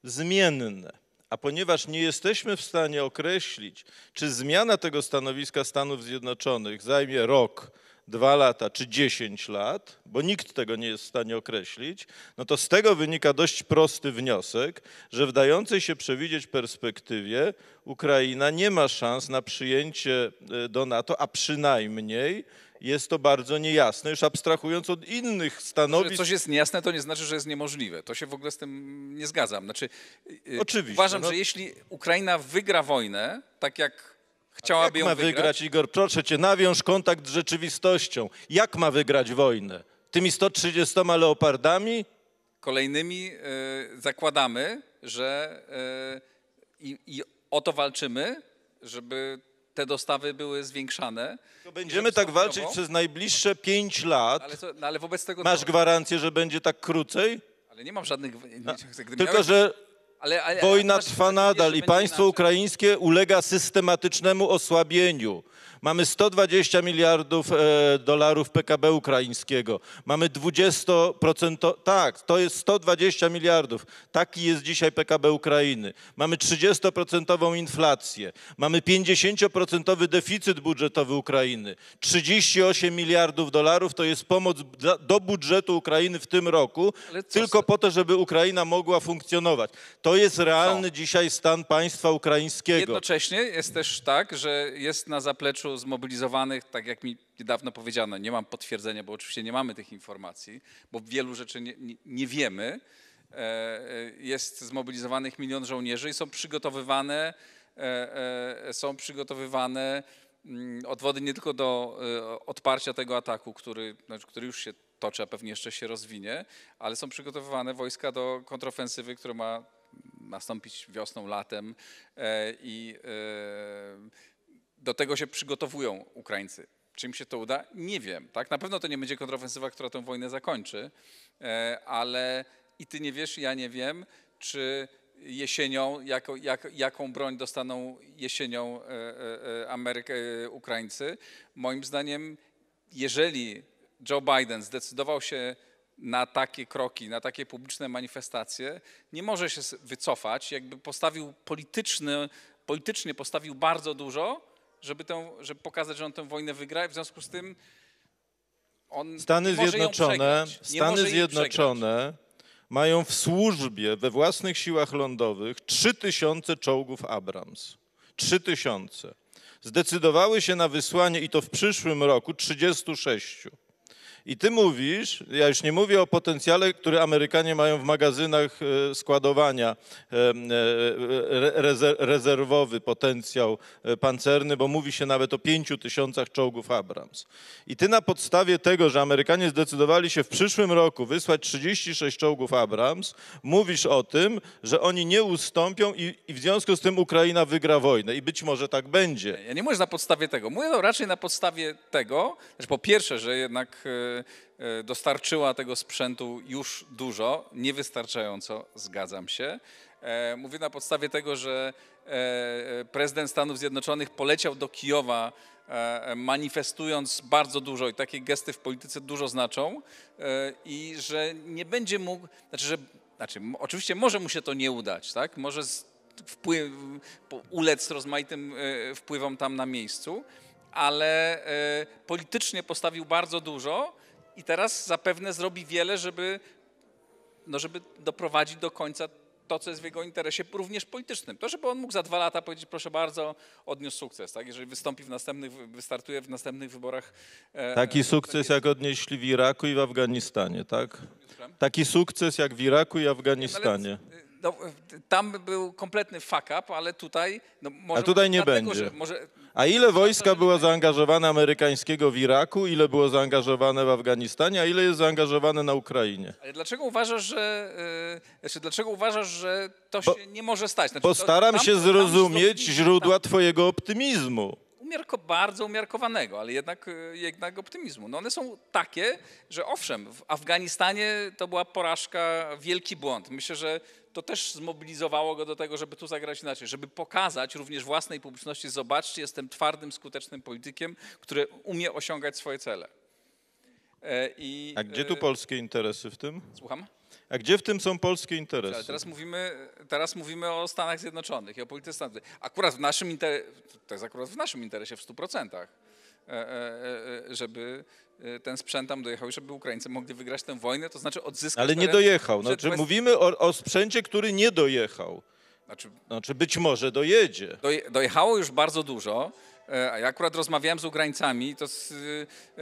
zmienne. A ponieważ nie jesteśmy w stanie określić, czy zmiana tego stanowiska Stanów Zjednoczonych zajmie rok, dwa lata czy dziesięć lat, bo nikt tego nie jest w stanie określić, no to z tego wynika dość prosty wniosek, że w dającej się przewidzieć perspektywie Ukraina nie ma szans na przyjęcie do NATO, a przynajmniej jest to bardzo niejasne, już abstrahując od innych stanowisk. To, że coś jest niejasne, to nie znaczy, że jest niemożliwe. To się w ogóle z tym nie zgadzam. Znaczy, oczywiście, uważam, no. że jeśli Ukraina wygra wojnę, tak jak chciałaby ją wygrać... Jak ma wygrać, Igor? Proszę cię, nawiąż kontakt z rzeczywistością. Jak ma wygrać wojnę? Tymi sto trzydziestoma leopardami? Kolejnymi y, zakładamy, że y, i, i o to walczymy, żeby... te dostawy były zwiększane. To będziemy tak walczyć przez najbliższe pięć lat. Ale, to, no ale wobec tego... Masz to... gwarancję, że będzie tak krócej? Ale nie mam żadnych... No, tylko, miałeś... że ale, ale, wojna ale, ale, trwa nadal i państwo inaczej. Ukraińskie ulega systematycznemu osłabieniu. Mamy sto dwadzieścia miliardów e, dolarów P K B ukraińskiego. Mamy dwadzieścia procent... Tak, to jest sto dwadzieścia miliardów. Taki jest dzisiaj P K B Ukrainy. Mamy trzydziestoprocentową inflację. Mamy pięćdziesięcioprocentowy deficyt budżetowy Ukrainy. trzydzieści osiem miliardów dolarów to jest pomoc dla, do budżetu Ukrainy w tym roku, tylko to... po to, żeby Ukraina mogła funkcjonować. To jest realny no. dzisiaj stan państwa ukraińskiego. Jednocześnie jest też tak, że jest na zapleczu zmobilizowanych, tak jak mi niedawno powiedziano, nie mam potwierdzenia, bo oczywiście nie mamy tych informacji, bo wielu rzeczy nie, nie, nie wiemy, jest zmobilizowanych milion żołnierzy i są przygotowywane, są przygotowywane odwody nie tylko do odparcia tego ataku, który, który już się toczy, a pewnie jeszcze się rozwinie, ale są przygotowywane wojska do kontrofensywy, która ma nastąpić wiosną, latem i do tego się przygotowują Ukraińcy. Czy im się to uda? Nie wiem. Tak? Na pewno to nie będzie kontrofensywa, która tę wojnę zakończy, ale i ty nie wiesz, ja nie wiem, czy jesienią, jako, jak, jaką broń dostaną jesienią Ameryka, Ukraińcy. Moim zdaniem, jeżeli Joe Biden zdecydował się na takie kroki, na takie publiczne manifestacje, nie może się wycofać, jakby postawił polityczny, politycznie postawił bardzo dużo, żeby, tę, żeby pokazać, że on tę wojnę wygra i w związku z tym on Stany Zjednoczone, Stany Zjednoczone mają w służbie we własnych siłach lądowych trzy tysiące czołgów Abrams. trzy tysiące. Zdecydowały się na wysłanie i to w przyszłym roku trzydziestu sześciu. I ty mówisz, ja już nie mówię o potencjale, który Amerykanie mają w magazynach składowania, rezerwowy potencjał pancerny, bo mówi się nawet o pięciu tysiącach czołgów Abrams. I ty na podstawie tego, że Amerykanie zdecydowali się w przyszłym roku wysłać trzydzieści sześć czołgów Abrams, mówisz o tym, że oni nie ustąpią i, i w związku z tym Ukraina wygra wojnę. I być może tak będzie. Ja nie mówię na podstawie tego. Mówię raczej na podstawie tego, że po pierwsze, że jednak... dostarczyła tego sprzętu już dużo, niewystarczająco, zgadzam się. Mówię na podstawie tego, że prezydent Stanów Zjednoczonych poleciał do Kijowa, manifestując bardzo dużo i takie gesty w polityce dużo znaczą i że nie będzie mógł, znaczy, że, znaczy oczywiście może mu się to nie udać, tak? Może z, wpływ, ulec rozmaitym wpływom tam na miejscu, ale y, politycznie postawił bardzo dużo i teraz zapewne zrobi wiele, żeby, no żeby doprowadzić do końca to, co jest w jego interesie również politycznym. To, żeby on mógł za dwa lata powiedzieć, proszę bardzo, odniósł sukces, tak? Jeżeli wystąpi w następnych, wystartuje w następnych wyborach. Taki sukces, jak odnieśli w Iraku i w Afganistanie, tak? Taki sukces, jak w Iraku i Afganistanie. No, tam był kompletny fuck up, ale tutaj... No, może a tutaj nie dlatego, będzie. Może... A ile wojska było zaangażowane amerykańskiego w Iraku, ile było zaangażowane w Afganistanie, a ile jest zaangażowane na Ukrainie? Ale dlaczego uważasz, że, yy, znaczy, dlaczego uważasz, że to bo, się nie może stać? Znaczy, postaram to, tam, się zrozumieć tam, źródła tam. twojego optymizmu. Umiarko, bardzo umiarkowanego, ale jednak, jednak optymizmu. No one są takie, że owszem, w Afganistanie to była porażka, wielki błąd. Myślę, że to też zmobilizowało go do tego, żeby tu zagrać inaczej, żeby pokazać również własnej publiczności, zobaczcie, jestem twardym, skutecznym politykiem, który umie osiągać swoje cele. I, A gdzie tu polskie interesy w tym? Słucham? A gdzie w tym są polskie interesy? Ale teraz, mówimy, teraz mówimy o Stanach Zjednoczonych i o polityce Stanów Zjednoczonych. Akurat w naszym interesie, to jest akurat w naszym interesie w stu procentach, żeby ten sprzęt tam dojechał i żeby Ukraińcy mogli wygrać tę wojnę, to znaczy odzyskać... Ale nie teren, dojechał. Znaczy, bez... Mówimy o, o sprzęcie, który nie dojechał. Znaczy, znaczy być może dojedzie. Doje, dojechało już bardzo dużo. A ja akurat rozmawiałem z Ukraińcami, to... Z, e,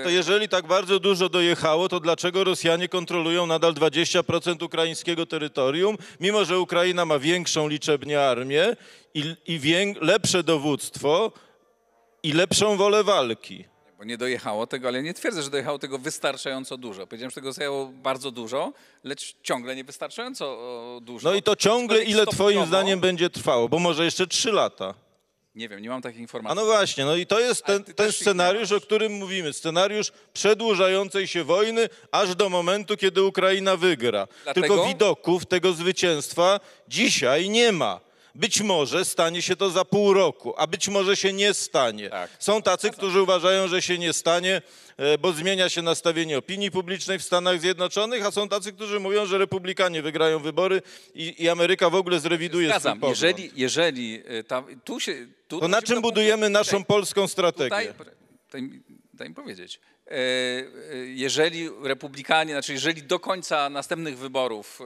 e... To jeżeli tak bardzo dużo dojechało, to dlaczego Rosjanie kontrolują nadal dwadzieścia procent ukraińskiego terytorium, mimo że Ukraina ma większą liczebnie armię i, i wię, lepsze dowództwo i lepszą wolę walki? Bo nie dojechało tego, ale nie twierdzę, że dojechało tego wystarczająco dużo. Powiedziałem, że tego zajęło bardzo dużo, lecz ciągle niewystarczająco dużo. No i to ciągle ile twoim zdaniem będzie trwało? Bo może jeszcze trzy lata. Nie wiem, nie mam takich informacji. A no właśnie, no i to jest ten, ten scenariusz, o którym mówimy. Scenariusz przedłużającej się wojny, aż do momentu, kiedy Ukraina wygra. Dlatego... Tylko widoków tego zwycięstwa dzisiaj nie ma. Być może stanie się to za pół roku, a być może się nie stanie. Tak. Są tacy, którzy uważają, że się nie stanie, bo zmienia się nastawienie opinii publicznej w Stanach Zjednoczonych, a są tacy, którzy mówią, że Republikanie wygrają wybory i, i Ameryka w ogóle zrewiduje Zgadzam. swój pogląd. Jeżeli, jeżeli tam, tu się... Tu, to na czym budujemy tutaj, naszą polską strategię? Tutaj, daj mi powiedzieć. Jeżeli republikanie, znaczy jeżeli do końca następnych wyborów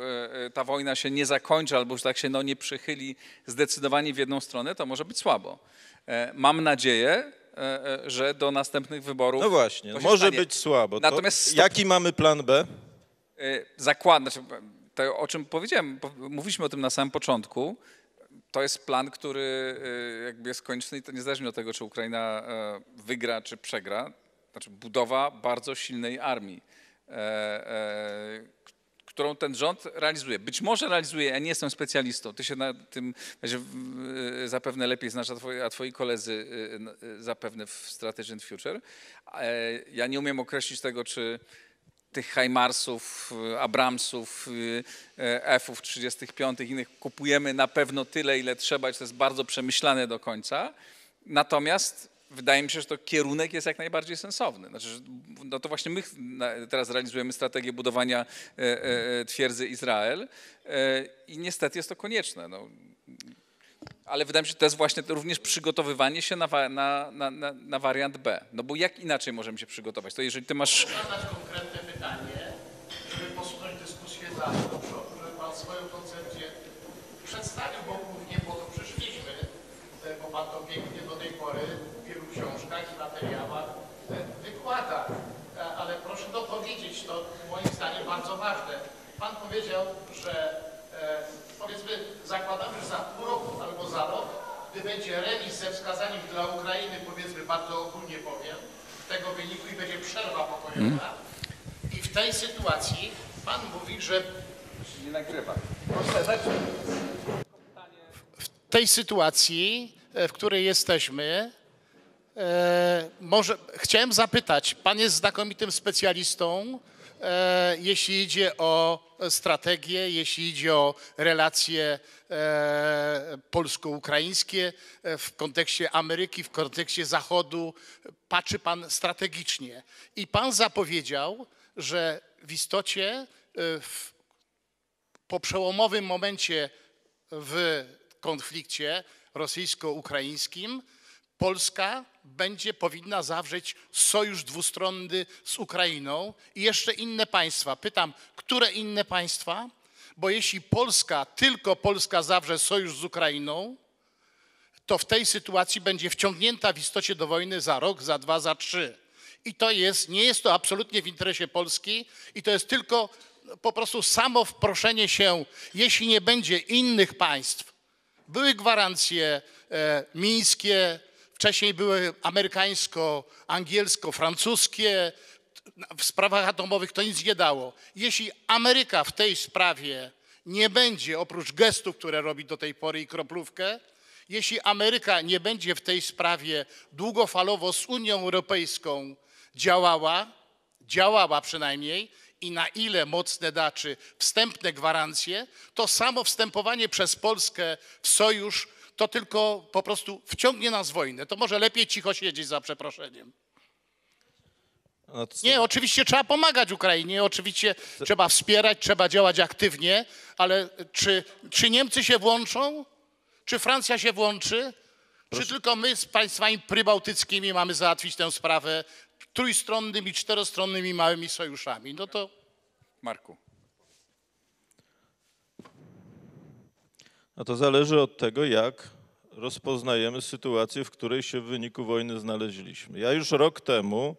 ta wojna się nie zakończy albo już tak się no nie przychyli zdecydowanie w jedną stronę, to może być słabo. Mam nadzieję, że do następnych wyborów... No właśnie, to może stanie. być słabo. Natomiast stop... Jaki mamy plan B? Zakładam, znaczy, to o czym powiedziałem, mówiliśmy o tym na samym początku. To jest plan, który jakby jest konieczny i to niezależnie od tego, czy Ukraina wygra, czy przegra. Znaczy budowa bardzo silnej armii, e, e, którą ten rząd realizuje. Być może realizuje, ja nie jestem specjalistą, ty się na tym zapewne lepiej znasz, a twoi, a twoi koledzy zapewne w Strategy and Future. E, ja nie umiem określić tego, czy tych HIMARSów, Abramsów, F-ów trzydzieści pięć i innych kupujemy na pewno tyle, ile trzeba, i to jest bardzo przemyślane do końca. Natomiast wydaje mi się, że to kierunek jest jak najbardziej sensowny. Znaczy, no to właśnie my teraz realizujemy strategię budowania twierdzy Izrael i niestety jest to konieczne. No. Ale wydaje mi się, że to jest właśnie to również przygotowywanie się na, na, na, na wariant B. No bo jak inaczej możemy się przygotować? To jeżeli ty masz... Chcę zadać konkretne pytanie, żeby posunąć dyskusję dalej. Dobrze, że pan swoją koncepcję przedstawił, bo głównie po to przyszliśmy, bo pan to pięknie do tej pory w wielu książkach i materiałach wykłada. Ale proszę dopowiedzieć, to moim zdaniem bardzo ważne. Pan powiedział, że powiedzmy, zakładamy, że za pół roku albo za rok, gdy będzie remis ze wskazaniem dla Ukrainy, powiedzmy, bardzo ogólnie powiem, tego wyniku i będzie przerwa pokojowa. I w tej sytuacji Pan mówi, że... Nie nagrywa. W tej sytuacji, w której jesteśmy, może chciałem zapytać, Pan jest znakomitym specjalistą, jeśli idzie o strategię, jeśli idzie o relacje polsko-ukraińskie w kontekście Ameryki, w kontekście Zachodu, patrzy pan strategicznie. I pan zapowiedział, że w istocie w, po przełomowym momencie w konflikcie rosyjsko-ukraińskim Polska będzie powinna zawrzeć sojusz dwustronny z Ukrainą i jeszcze inne państwa. Pytam, które inne państwa? bo jeśli Polska, tylko Polska zawrze sojusz z Ukrainą, to w tej sytuacji będzie wciągnięta w istocie do wojny za rok, za dwa, za trzy. I to jest, nie jest to absolutnie w interesie Polski i to jest tylko po prostu samo wproszenie się, jeśli nie będzie innych państw. Były gwarancje e, mińskie, wcześniej były amerykańsko, angielsko, francuskie. W sprawach atomowych to nic nie dało. Jeśli Ameryka w tej sprawie nie będzie, oprócz gestów, które robi do tej pory i kroplówkę, jeśli Ameryka nie będzie w tej sprawie długofalowo z Unią Europejską działała, działała przynajmniej, i na ile mocne daczy wstępne gwarancje, to samo wstępowanie przez Polskę w sojusz to tylko po prostu wciągnie nas w wojnę. To może lepiej cicho siedzieć, za przeproszeniem. Nie, oczywiście trzeba pomagać Ukrainie, oczywiście trzeba wspierać, trzeba działać aktywnie, ale czy, czy Niemcy się włączą? Czy Francja się włączy? Proszę. Czy tylko my z państwami prybałtyckimi mamy załatwić tę sprawę trójstronnymi, czterostronnymi, małymi sojuszami? No to... Marku. No to zależy od tego, jak rozpoznajemy sytuację, w której się w wyniku wojny znaleźliśmy. Ja już rok temu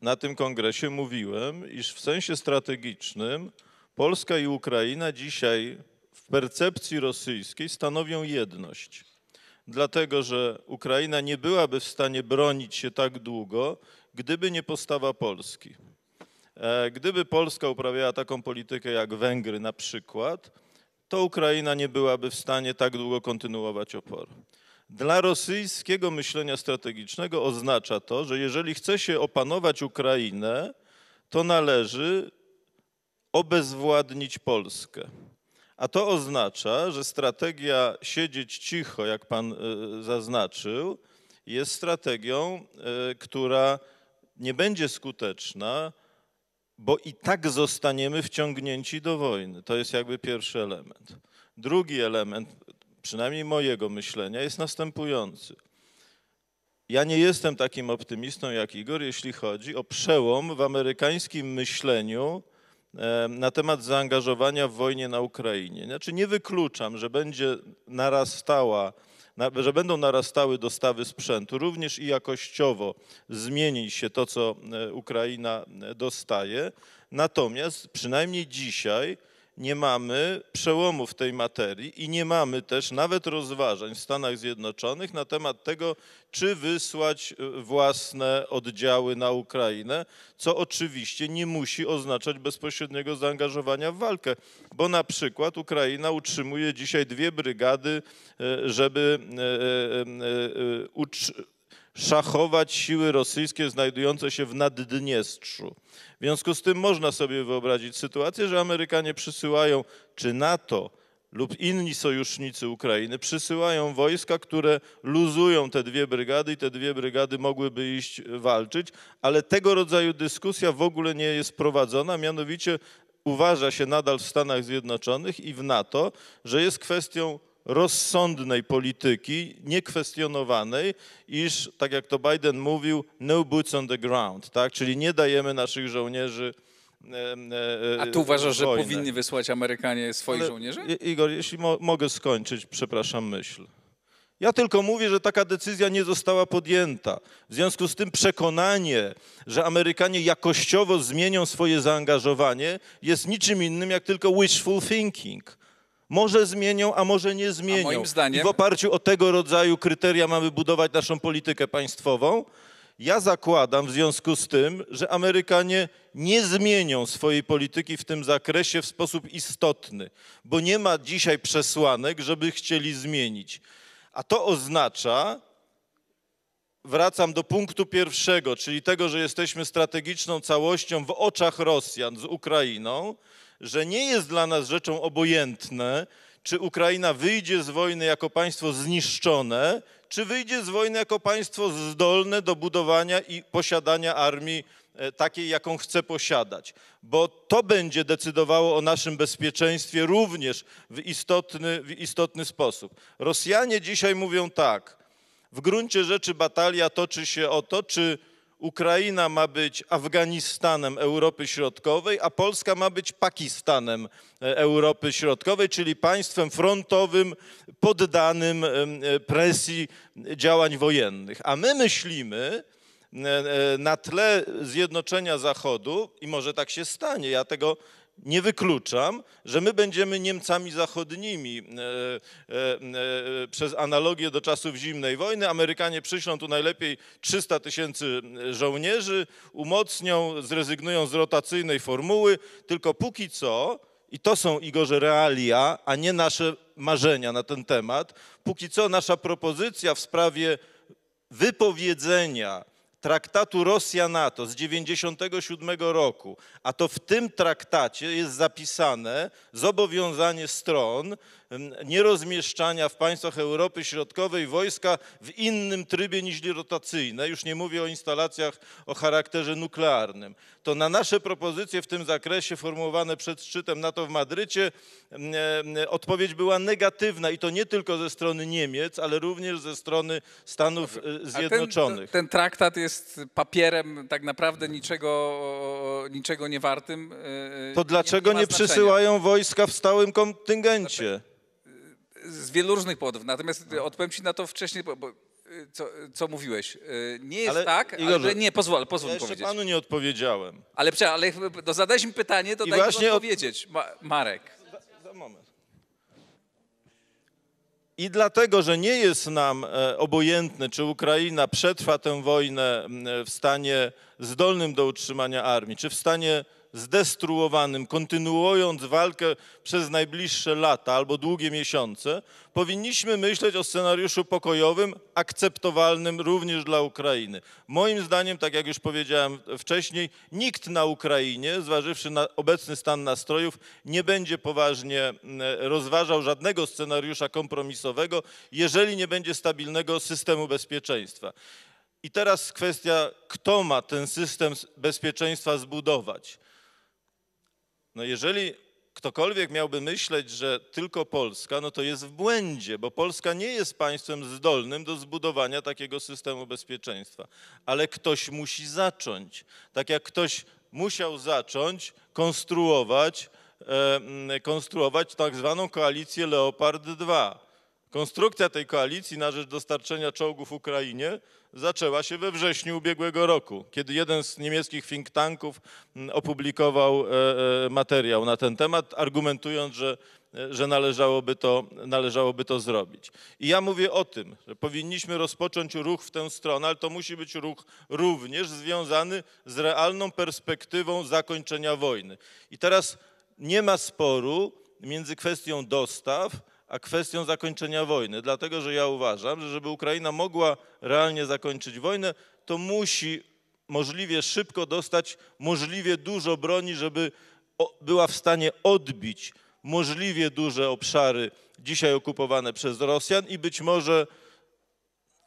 na tym kongresie mówiłem, iż w sensie strategicznym Polska i Ukraina dzisiaj w percepcji rosyjskiej stanowią jedność. Dlatego, że Ukraina nie byłaby w stanie bronić się tak długo, gdyby nie postawa Polski. Gdyby Polska uprawiała taką politykę jak Węgry na przykład, to Ukraina nie byłaby w stanie tak długo kontynuować oporu. Dla rosyjskiego myślenia strategicznego oznacza to, że jeżeli chce się opanować Ukrainę, to należy obezwładnić Polskę. A to oznacza, że strategia siedzieć cicho, jak pan zaznaczył, jest strategią, która nie będzie skuteczna, bo i tak zostaniemy wciągnięci do wojny. To jest jakby pierwszy element. Drugi element, przynajmniej mojego myślenia, jest następujący. Ja nie jestem takim optymistą jak Igor, jeśli chodzi o przełom w amerykańskim myśleniu na temat zaangażowania w wojnę na Ukrainie. Znaczy nie wykluczam, że, będzie narastała, że będą narastały dostawy sprzętu. Również i jakościowo zmieni się to, co Ukraina dostaje. Natomiast przynajmniej dzisiaj nie mamy przełomu w tej materii i nie mamy też nawet rozważań w Stanach Zjednoczonych na temat tego, czy wysłać własne oddziały na Ukrainę, co oczywiście nie musi oznaczać bezpośredniego zaangażowania w walkę, bo na przykład Ukraina utrzymuje dzisiaj dwie brygady, żeby utrzymać, szachować siły rosyjskie znajdujące się w Naddniestrzu. W związku z tym można sobie wyobrazić sytuację, że Amerykanie przysyłają, czy NATO lub inni sojusznicy Ukrainy przysyłają wojska, które luzują te dwie brygady i te dwie brygady mogłyby iść walczyć, ale tego rodzaju dyskusja w ogóle nie jest prowadzona, mianowicie uważa się nadal w Stanach Zjednoczonych i w NATO, że jest kwestią rozsądnej polityki, niekwestionowanej, iż, tak jak to Biden mówił, no boots on the ground, tak? Czyli nie dajemy naszych żołnierzy e, e, A ty uważasz, że powinni wysłać Amerykanie swoich Ale, żołnierzy? Igor, jeśli mo mogę skończyć, przepraszam, myśl. Ja tylko mówię, że taka decyzja nie została podjęta. W związku z tym przekonanie, że Amerykanie jakościowo zmienią swoje zaangażowanie, jest niczym innym jak tylko wishful thinking. Może zmienią, a może nie zmienią. Moim zdaniem... I w oparciu o tego rodzaju kryteria mamy budować naszą politykę państwową. Ja zakładam w związku z tym, że Amerykanie nie zmienią swojej polityki w tym zakresie w sposób istotny, bo nie ma dzisiaj przesłanek, żeby chcieli zmienić. A to oznacza... Wracam do punktu pierwszego, czyli tego, że jesteśmy strategiczną całością w oczach Rosjan z Ukrainą, że nie jest dla nas rzeczą obojętne, czy Ukraina wyjdzie z wojny jako państwo zniszczone, czy wyjdzie z wojny jako państwo zdolne do budowania i posiadania armii takiej, jaką chce posiadać. Bo to będzie decydowało o naszym bezpieczeństwie również w istotny, w istotny sposób. Rosjanie dzisiaj mówią tak, w gruncie rzeczy batalia toczy się o to, czy Ukraina ma być Afganistanem Europy Środkowej, a Polska ma być Pakistanem Europy Środkowej, czyli państwem frontowym poddanym presji działań wojennych. A my myślimy na tle zjednoczenia Zachodu, i może tak się stanie, ja tego nie wykluczam, że my będziemy Niemcami zachodnimi e, e, przez analogię do czasów zimnej wojny. Amerykanie przyślą tu najlepiej trzysta tysięcy żołnierzy, umocnią, zrezygnują z rotacyjnej formuły, tylko póki co, i to są, Igorze, realia, a nie nasze marzenia na ten temat, póki co nasza propozycja w sprawie wypowiedzenia Traktatu Rosja NATO z dziewięćdziesiątego siódmego roku, a to w tym traktacie jest zapisane zobowiązanie stron nierozmieszczania w państwach Europy Środkowej wojska w innym trybie niż rotacyjne, już nie mówię o instalacjach o charakterze nuklearnym. To na nasze propozycje w tym zakresie formułowane przed szczytem NATO w Madrycie odpowiedź była negatywna i to nie tylko ze strony Niemiec, ale również ze strony Stanów Zjednoczonych. Ten, ten traktat jest papierem tak naprawdę niczego, niczego nie wartym. To dlaczego nie, nie przysyłają wojska w stałym kontyngencie? Z wielu różnych powodów. Natomiast odpowiem ci na to wcześniej, bo co, co mówiłeś. Nie jest ale, tak, Igorze, ale nie, pozwól, pozwól ja mi powiedzieć. Panu nie odpowiedziałem. Ale, ale no, zadałeś mi pytanie, to I daj mi odpowiedzieć, od... Ma, Marek. Za, za moment. I dlatego, że nie jest nam obojętne, czy Ukraina przetrwa tę wojnę w stanie zdolnym do utrzymania armii, czy w stanie zdestruowanym, kontynuując walkę przez najbliższe lata albo długie miesiące, powinniśmy myśleć o scenariuszu pokojowym, akceptowalnym również dla Ukrainy. Moim zdaniem, tak jak już powiedziałem wcześniej, nikt na Ukrainie, zważywszy na obecny stan nastrojów, nie będzie poważnie rozważał żadnego scenariusza kompromisowego, jeżeli nie będzie stabilnego systemu bezpieczeństwa. I teraz kwestia, kto ma ten system bezpieczeństwa zbudować. No jeżeli ktokolwiek miałby myśleć, że tylko Polska, no to jest w błędzie, bo Polska nie jest państwem zdolnym do zbudowania takiego systemu bezpieczeństwa. Ale ktoś musi zacząć. Tak jak ktoś musiał zacząć konstruować, e, konstruować tak zwaną koalicję Leopard dwa. Konstrukcja tej koalicji na rzecz dostarczenia czołgów Ukrainie zaczęła się we wrześniu ubiegłego roku, kiedy jeden z niemieckich think tanków opublikował materiał na ten temat, argumentując, że, że należałoby to, należałoby to zrobić. I ja mówię o tym, że powinniśmy rozpocząć ruch w tę stronę, ale to musi być ruch również związany z realną perspektywą zakończenia wojny. I teraz nie ma sporu między kwestią dostaw a kwestią zakończenia wojny, dlatego że ja uważam, że żeby Ukraina mogła realnie zakończyć wojnę, to musi możliwie szybko dostać możliwie dużo broni, żeby była w stanie odbić możliwie duże obszary dzisiaj okupowane przez Rosjan i być może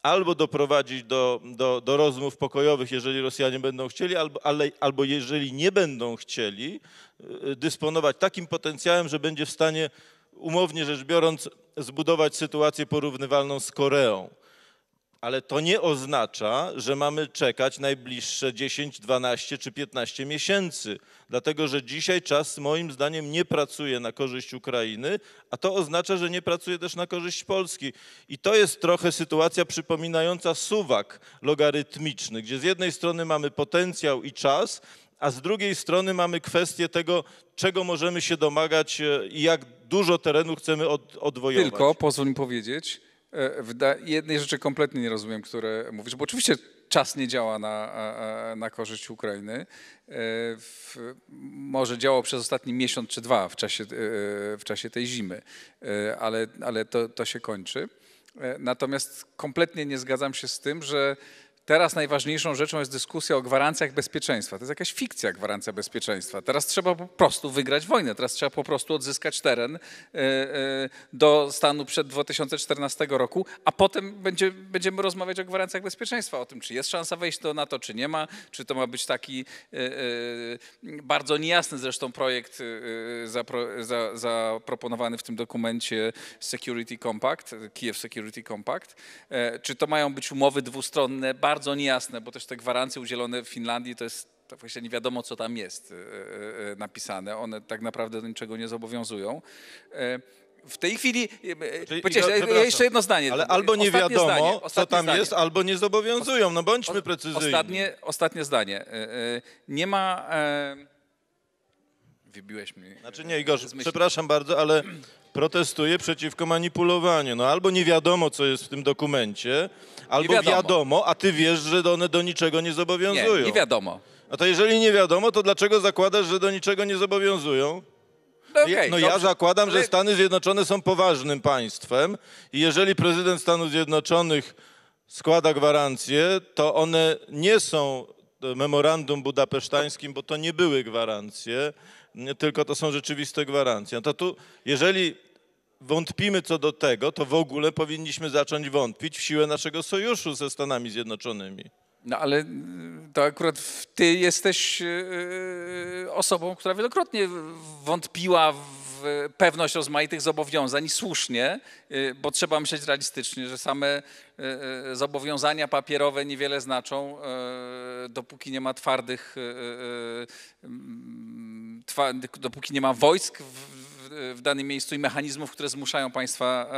albo doprowadzić do, do, do rozmów pokojowych, jeżeli Rosjanie będą chcieli, albo, ale, albo jeżeli nie będą chcieli, dysponować takim potencjałem, że będzie w stanie umownie rzecz biorąc, zbudować sytuację porównywalną z Koreą. Ale to nie oznacza, że mamy czekać najbliższe dziesięć, dwanaście czy piętnaście miesięcy. Dlatego, że dzisiaj czas moim zdaniem nie pracuje na korzyść Ukrainy, a to oznacza, że nie pracuje też na korzyść Polski. I to jest trochę sytuacja przypominająca suwak logarytmiczny, gdzie z jednej strony mamy potencjał i czas, a z drugiej strony mamy kwestię tego, czego możemy się domagać i jak dużo terenu chcemy od, odwojować. Tylko, pozwól mi powiedzieć, jednej rzeczy kompletnie nie rozumiem, które mówisz, bo oczywiście czas nie działa na, na korzyść Ukrainy. W, może działał przez ostatni miesiąc czy dwa w czasie, w czasie tej zimy, ale, ale to, to się kończy. Natomiast kompletnie nie zgadzam się z tym, że teraz najważniejszą rzeczą jest dyskusja o gwarancjach bezpieczeństwa. To jest jakaś fikcja gwarancja bezpieczeństwa. Teraz trzeba po prostu wygrać wojnę. Teraz trzeba po prostu odzyskać teren do stanu przed dwa tysiące czternastego roku, a potem będzie, będziemy rozmawiać o gwarancjach bezpieczeństwa, o tym, czy jest szansa wejść do NATO, czy nie ma, czy to ma być taki bardzo niejasny zresztą projekt zaproponowany w tym dokumencie Security Compact, Kyiv Security Compact, czy to mają być umowy dwustronne, bardzo bardzo niejasne, bo też te gwarancje udzielone w Finlandii to jest właściwie nie wiadomo, co tam jest napisane. One tak naprawdę do niczego nie zobowiązują. W tej chwili, przecież, ja jeszcze jedno zdanie. Ale albo nie ostatnie wiadomo, zdanie, co tam zdanie. jest, albo nie zobowiązują. No bądźmy o, precyzyjni. Ostatnie, ostatnie zdanie. Nie ma... Wybiłeś mnie. Znaczy nie, Igor, przepraszam bardzo, ale protestuję przeciwko manipulowaniu. No albo nie wiadomo, co jest w tym dokumencie, albo wiadomo. wiadomo, a ty wiesz, że one do niczego nie zobowiązują. Nie, nie wiadomo. A to jeżeli nie wiadomo, to dlaczego zakładasz, że do niczego nie zobowiązują? No, okay, no ja zakładam, że Stany Zjednoczone są poważnym państwem i jeżeli prezydent Stanów Zjednoczonych składa gwarancje, to one nie są memorandum budapesztańskim, bo to nie były gwarancje, tylko to są rzeczywiste gwarancje. No to tu, jeżeli wątpimy co do tego, to w ogóle powinniśmy zacząć wątpić w siłę naszego sojuszu ze Stanami Zjednoczonymi. No ale to akurat ty jesteś osobą, która wielokrotnie wątpiła w pewność rozmaitych zobowiązań i słusznie, bo trzeba myśleć realistycznie, że same zobowiązania papierowe niewiele znaczą, dopóki nie ma twardych, dopóki nie ma wojsk w, w danym miejscu i mechanizmów, które zmuszają państwa,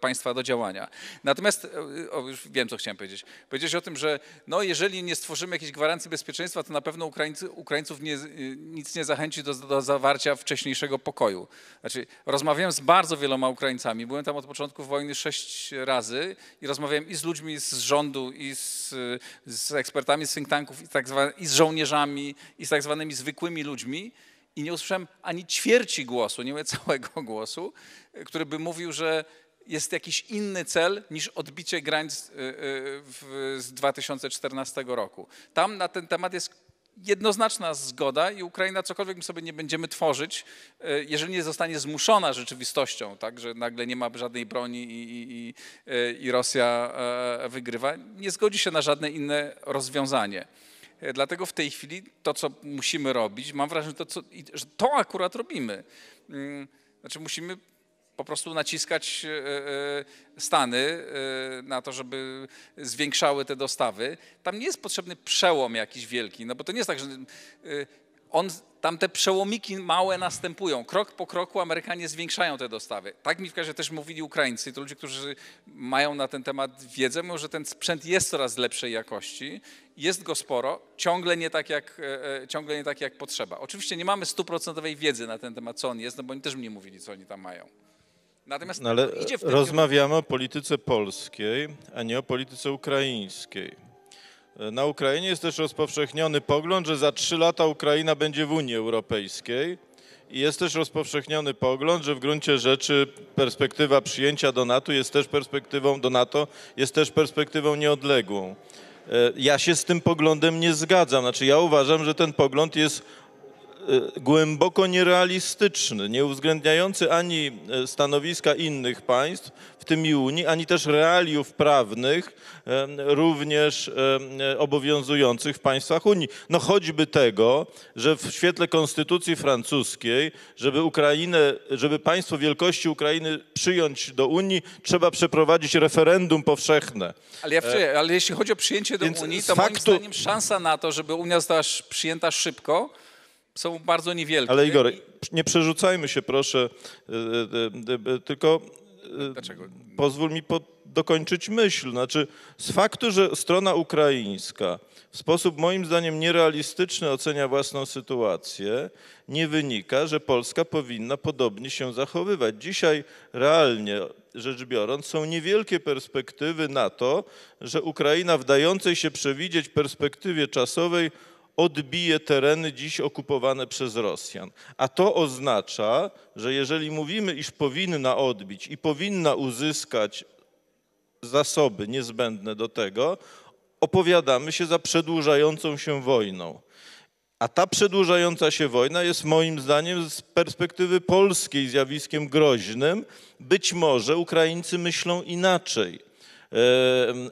państwa do działania. Natomiast, o, już wiem, co chciałem powiedzieć. Powiedziałeś o tym, że no, jeżeli nie stworzymy jakiejś gwarancji bezpieczeństwa, to na pewno Ukraińcy, Ukraińców nie, nic nie zachęci do, do zawarcia wcześniejszego pokoju. Znaczy, rozmawiałem z bardzo wieloma Ukraińcami, byłem tam od początku wojny sześć razy i rozmawiałem i z ludźmi z rządu, i z, z ekspertami z think tanków, i, tak zwa, i z żołnierzami, i z tak zwanymi zwykłymi ludźmi, i nie usłyszałem ani ćwierci głosu, nie mówię całego głosu, który by mówił, że jest jakiś inny cel niż odbicie granic z dwa tysiące czternastego roku. Tam na ten temat jest jednoznaczna zgoda i Ukraina, cokolwiek my sobie nie będziemy tworzyć, jeżeli nie zostanie zmuszona rzeczywistością, tak, że nagle nie ma żadnej broni i, i, i Rosja wygrywa, nie zgodzi się na żadne inne rozwiązanie. Dlatego w tej chwili to, co musimy robić, mam wrażenie, że to, co, że to akurat robimy. Znaczy musimy po prostu naciskać Stany na to, żeby zwiększały te dostawy. Tam nie jest potrzebny przełom jakiś wielki, no bo to nie jest tak, że on, tam te przełomiki małe następują. Krok po kroku Amerykanie zwiększają te dostawy. Tak mi w każdym razie też mówili Ukraińcy, to ludzie, którzy mają na ten temat wiedzę, mówią, że ten sprzęt jest coraz lepszej jakości, jest go sporo, ciągle nie tak jak, ciągle nie tak jak potrzeba. Oczywiście nie mamy stuprocentowej wiedzy na ten temat, co on jest, no bo oni też mnie mówili, co oni tam mają. Natomiast no, ale idzie w ten rozmawiamy kierunku. O polityce polskiej, a nie o polityce ukraińskiej. Na Ukrainie jest też rozpowszechniony pogląd, że za trzy lata Ukraina będzie w Unii Europejskiej i jest też rozpowszechniony pogląd, że w gruncie rzeczy perspektywa przyjęcia do NATO jest też perspektywą do NATO, jest też perspektywą nieodległą. Ja się z tym poglądem nie zgadzam. Znaczy ja uważam, że ten pogląd jest głęboko nierealistyczny, nie uwzględniający ani stanowiska innych państw, w tym i Unii, ani też realiów prawnych, również obowiązujących w państwach Unii. No choćby tego, że w świetle konstytucji francuskiej, żeby Ukrainę, żeby państwo wielkości Ukrainy przyjąć do Unii, trzeba przeprowadzić referendum powszechne. Ale, ja wczoraj, ale jeśli chodzi o przyjęcie do Więc Unii, to moim faktu... zdaniem szansa na to, żeby Unia została przyjęta szybko, są bardzo niewielkie. Ale Igor, nie przerzucajmy się proszę, tylko Dlaczego? pozwól mi dokończyć myśl. Znaczy z faktu, że strona ukraińska w sposób moim zdaniem nierealistyczny ocenia własną sytuację, nie wynika, że Polska powinna podobnie się zachowywać. Dzisiaj realnie rzecz biorąc są niewielkie perspektywy na to, że Ukraina w dającej się przewidzieć perspektywie czasowej odbije tereny dziś okupowane przez Rosjan. A to oznacza, że jeżeli mówimy, iż powinna odbić i powinna uzyskać zasoby niezbędne do tego, opowiadamy się za przedłużającą się wojną. A ta przedłużająca się wojna jest moim zdaniem z perspektywy polskiej zjawiskiem groźnym. Być może Ukraińcy myślą inaczej.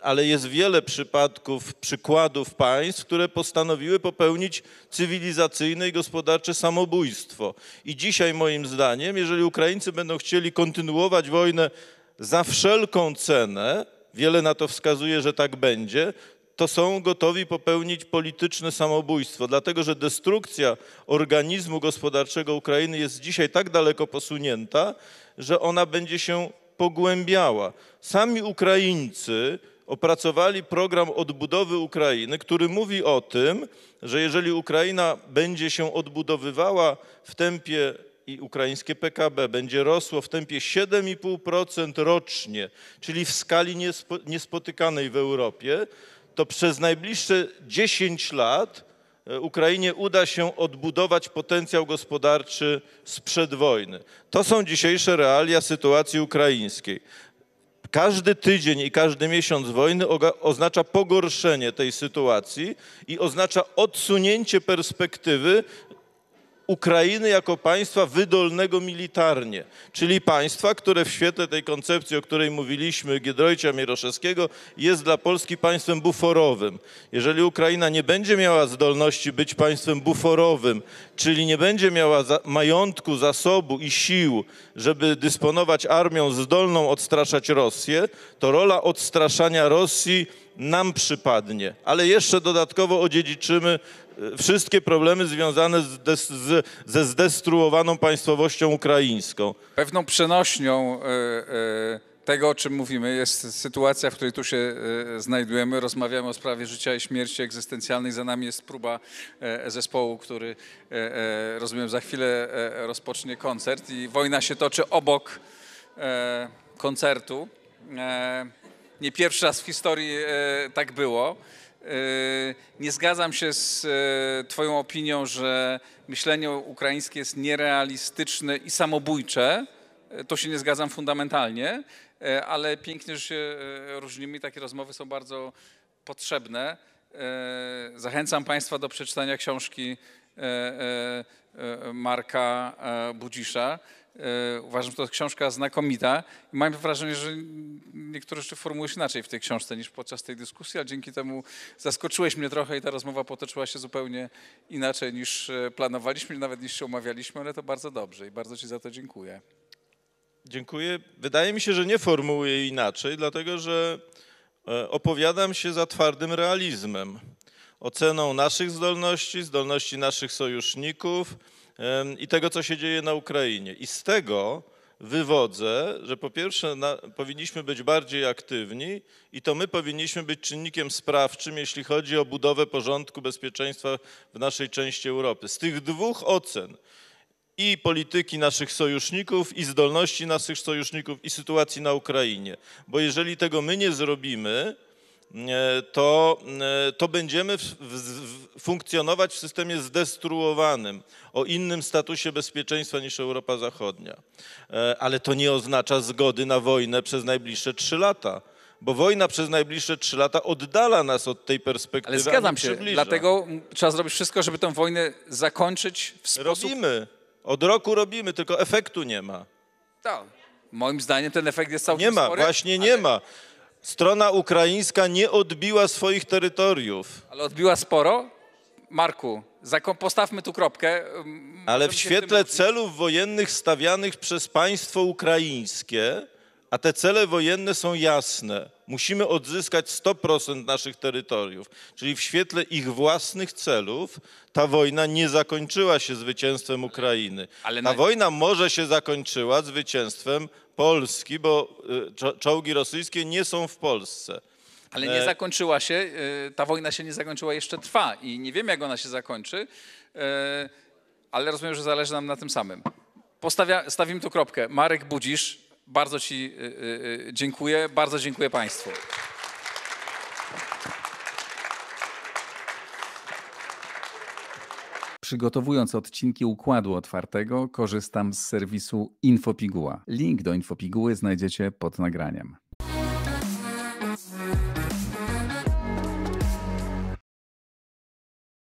Ale jest wiele przypadków, przykładów państw, które postanowiły popełnić cywilizacyjne i gospodarcze samobójstwo. I dzisiaj moim zdaniem, jeżeli Ukraińcy będą chcieli kontynuować wojnę za wszelką cenę, wiele na to wskazuje, że tak będzie, to są gotowi popełnić polityczne samobójstwo, dlatego że destrukcja organizmu gospodarczego Ukrainy jest dzisiaj tak daleko posunięta, że ona będzie się pogłębiała. Sami Ukraińcy opracowali program odbudowy Ukrainy, który mówi o tym, że jeżeli Ukraina będzie się odbudowywała w tempie i ukraińskie P K B będzie rosło w tempie siedem i pół procent rocznie, czyli w skali niespo, niespotykanej w Europie, to przez najbliższe dziesięć lat Ukrainie uda się odbudować potencjał gospodarczy sprzed wojny. To są dzisiejsze realia sytuacji ukraińskiej. Każdy tydzień i każdy miesiąc wojny oznacza pogorszenie tej sytuacji i oznacza odsunięcie perspektywy Ukrainy jako państwa wydolnego militarnie, czyli państwa, które w świetle tej koncepcji, o której mówiliśmy, Giedroycia, Mieroszewskiego, jest dla Polski państwem buforowym. Jeżeli Ukraina nie będzie miała zdolności być państwem buforowym, czyli nie będzie miała majątku, zasobu i sił, żeby dysponować armią zdolną odstraszać Rosję, to rola odstraszania Rosji nam przypadnie, ale jeszcze dodatkowo odziedziczymy wszystkie problemy związane z des, z, ze zdestruowaną państwowością ukraińską. Pewną przenośnią y, y, tego, o czym mówimy, jest sytuacja, w której tu się y, znajdujemy. Rozmawiamy o sprawie życia i śmierci egzystencjalnej. Za nami jest próba y, zespołu, który y, y, rozumiem za chwilę y, rozpocznie koncert i wojna się toczy obok y, koncertu. Y, Nie pierwszy raz w historii e, tak było. E, nie zgadzam się z e, twoją opinią, że myślenie ukraińskie jest nierealistyczne i samobójcze. E, to się nie zgadzam fundamentalnie, e, ale pięknie, że się e, różnimy i takie rozmowy są bardzo potrzebne. E, zachęcam państwa do przeczytania książki e, e, Marka e, Budzisza. Uważam, że to książka znakomita i mam wrażenie, że niektóre rzeczy formułujesz inaczej w tej książce niż podczas tej dyskusji, a dzięki temu zaskoczyłeś mnie trochę i ta rozmowa potoczyła się zupełnie inaczej niż planowaliśmy, nawet niż się umawialiśmy, ale to bardzo dobrze i bardzo ci za to dziękuję. Dziękuję. Wydaje mi się, że nie formułuję inaczej, dlatego że opowiadam się za twardym realizmem, oceną naszych zdolności, zdolności naszych sojuszników, i tego, co się dzieje na Ukrainie. I z tego wywodzę, że po pierwsze na, powinniśmy być bardziej aktywni i to my powinniśmy być czynnikiem sprawczym, jeśli chodzi o budowę porządku bezpieczeństwa w naszej części Europy. Z tych dwóch ocen i polityki naszych sojuszników, i zdolności naszych sojuszników, i sytuacji na Ukrainie. Bo jeżeli tego my nie zrobimy, To, to będziemy w, w, funkcjonować w systemie zdestruowanym, o innym statusie bezpieczeństwa niż Europa Zachodnia. Ale to nie oznacza zgody na wojnę przez najbliższe trzy lata, bo wojna przez najbliższe trzy lata oddala nas od tej perspektywy. Ale zgadzam się, dlatego trzeba zrobić wszystko, żeby tę wojnę zakończyć w sposób... Robimy, od roku robimy, tylko efektu nie ma. Tak, moim zdaniem ten efekt jest całkiem spory. Nie ma, właśnie nie ma. Strona ukraińska nie odbiła swoich terytoriów. Ale odbiła sporo? Marku, postawmy tu kropkę. Ale w świetle celów wojennych stawianych przez państwo ukraińskie, a te cele wojenne są jasne, musimy odzyskać sto procent naszych terytoriów. Czyli w świetle ich własnych celów ta wojna nie zakończyła się zwycięstwem Ukrainy. Ale ta wojna może się zakończyła zwycięstwem Polski, bo czołgi rosyjskie nie są w Polsce. Ale nie zakończyła się, ta wojna się nie zakończyła, jeszcze trwa i nie wiem, jak ona się zakończy, ale rozumiem, że zależy nam na tym samym. Postawia, stawimy tu kropkę. Marek Budzisz, bardzo ci dziękuję, bardzo dziękuję państwu. Przygotowując odcinki Układu Otwartego, korzystam z serwisu Infopiguła. Link do Infopiguły znajdziecie pod nagraniem.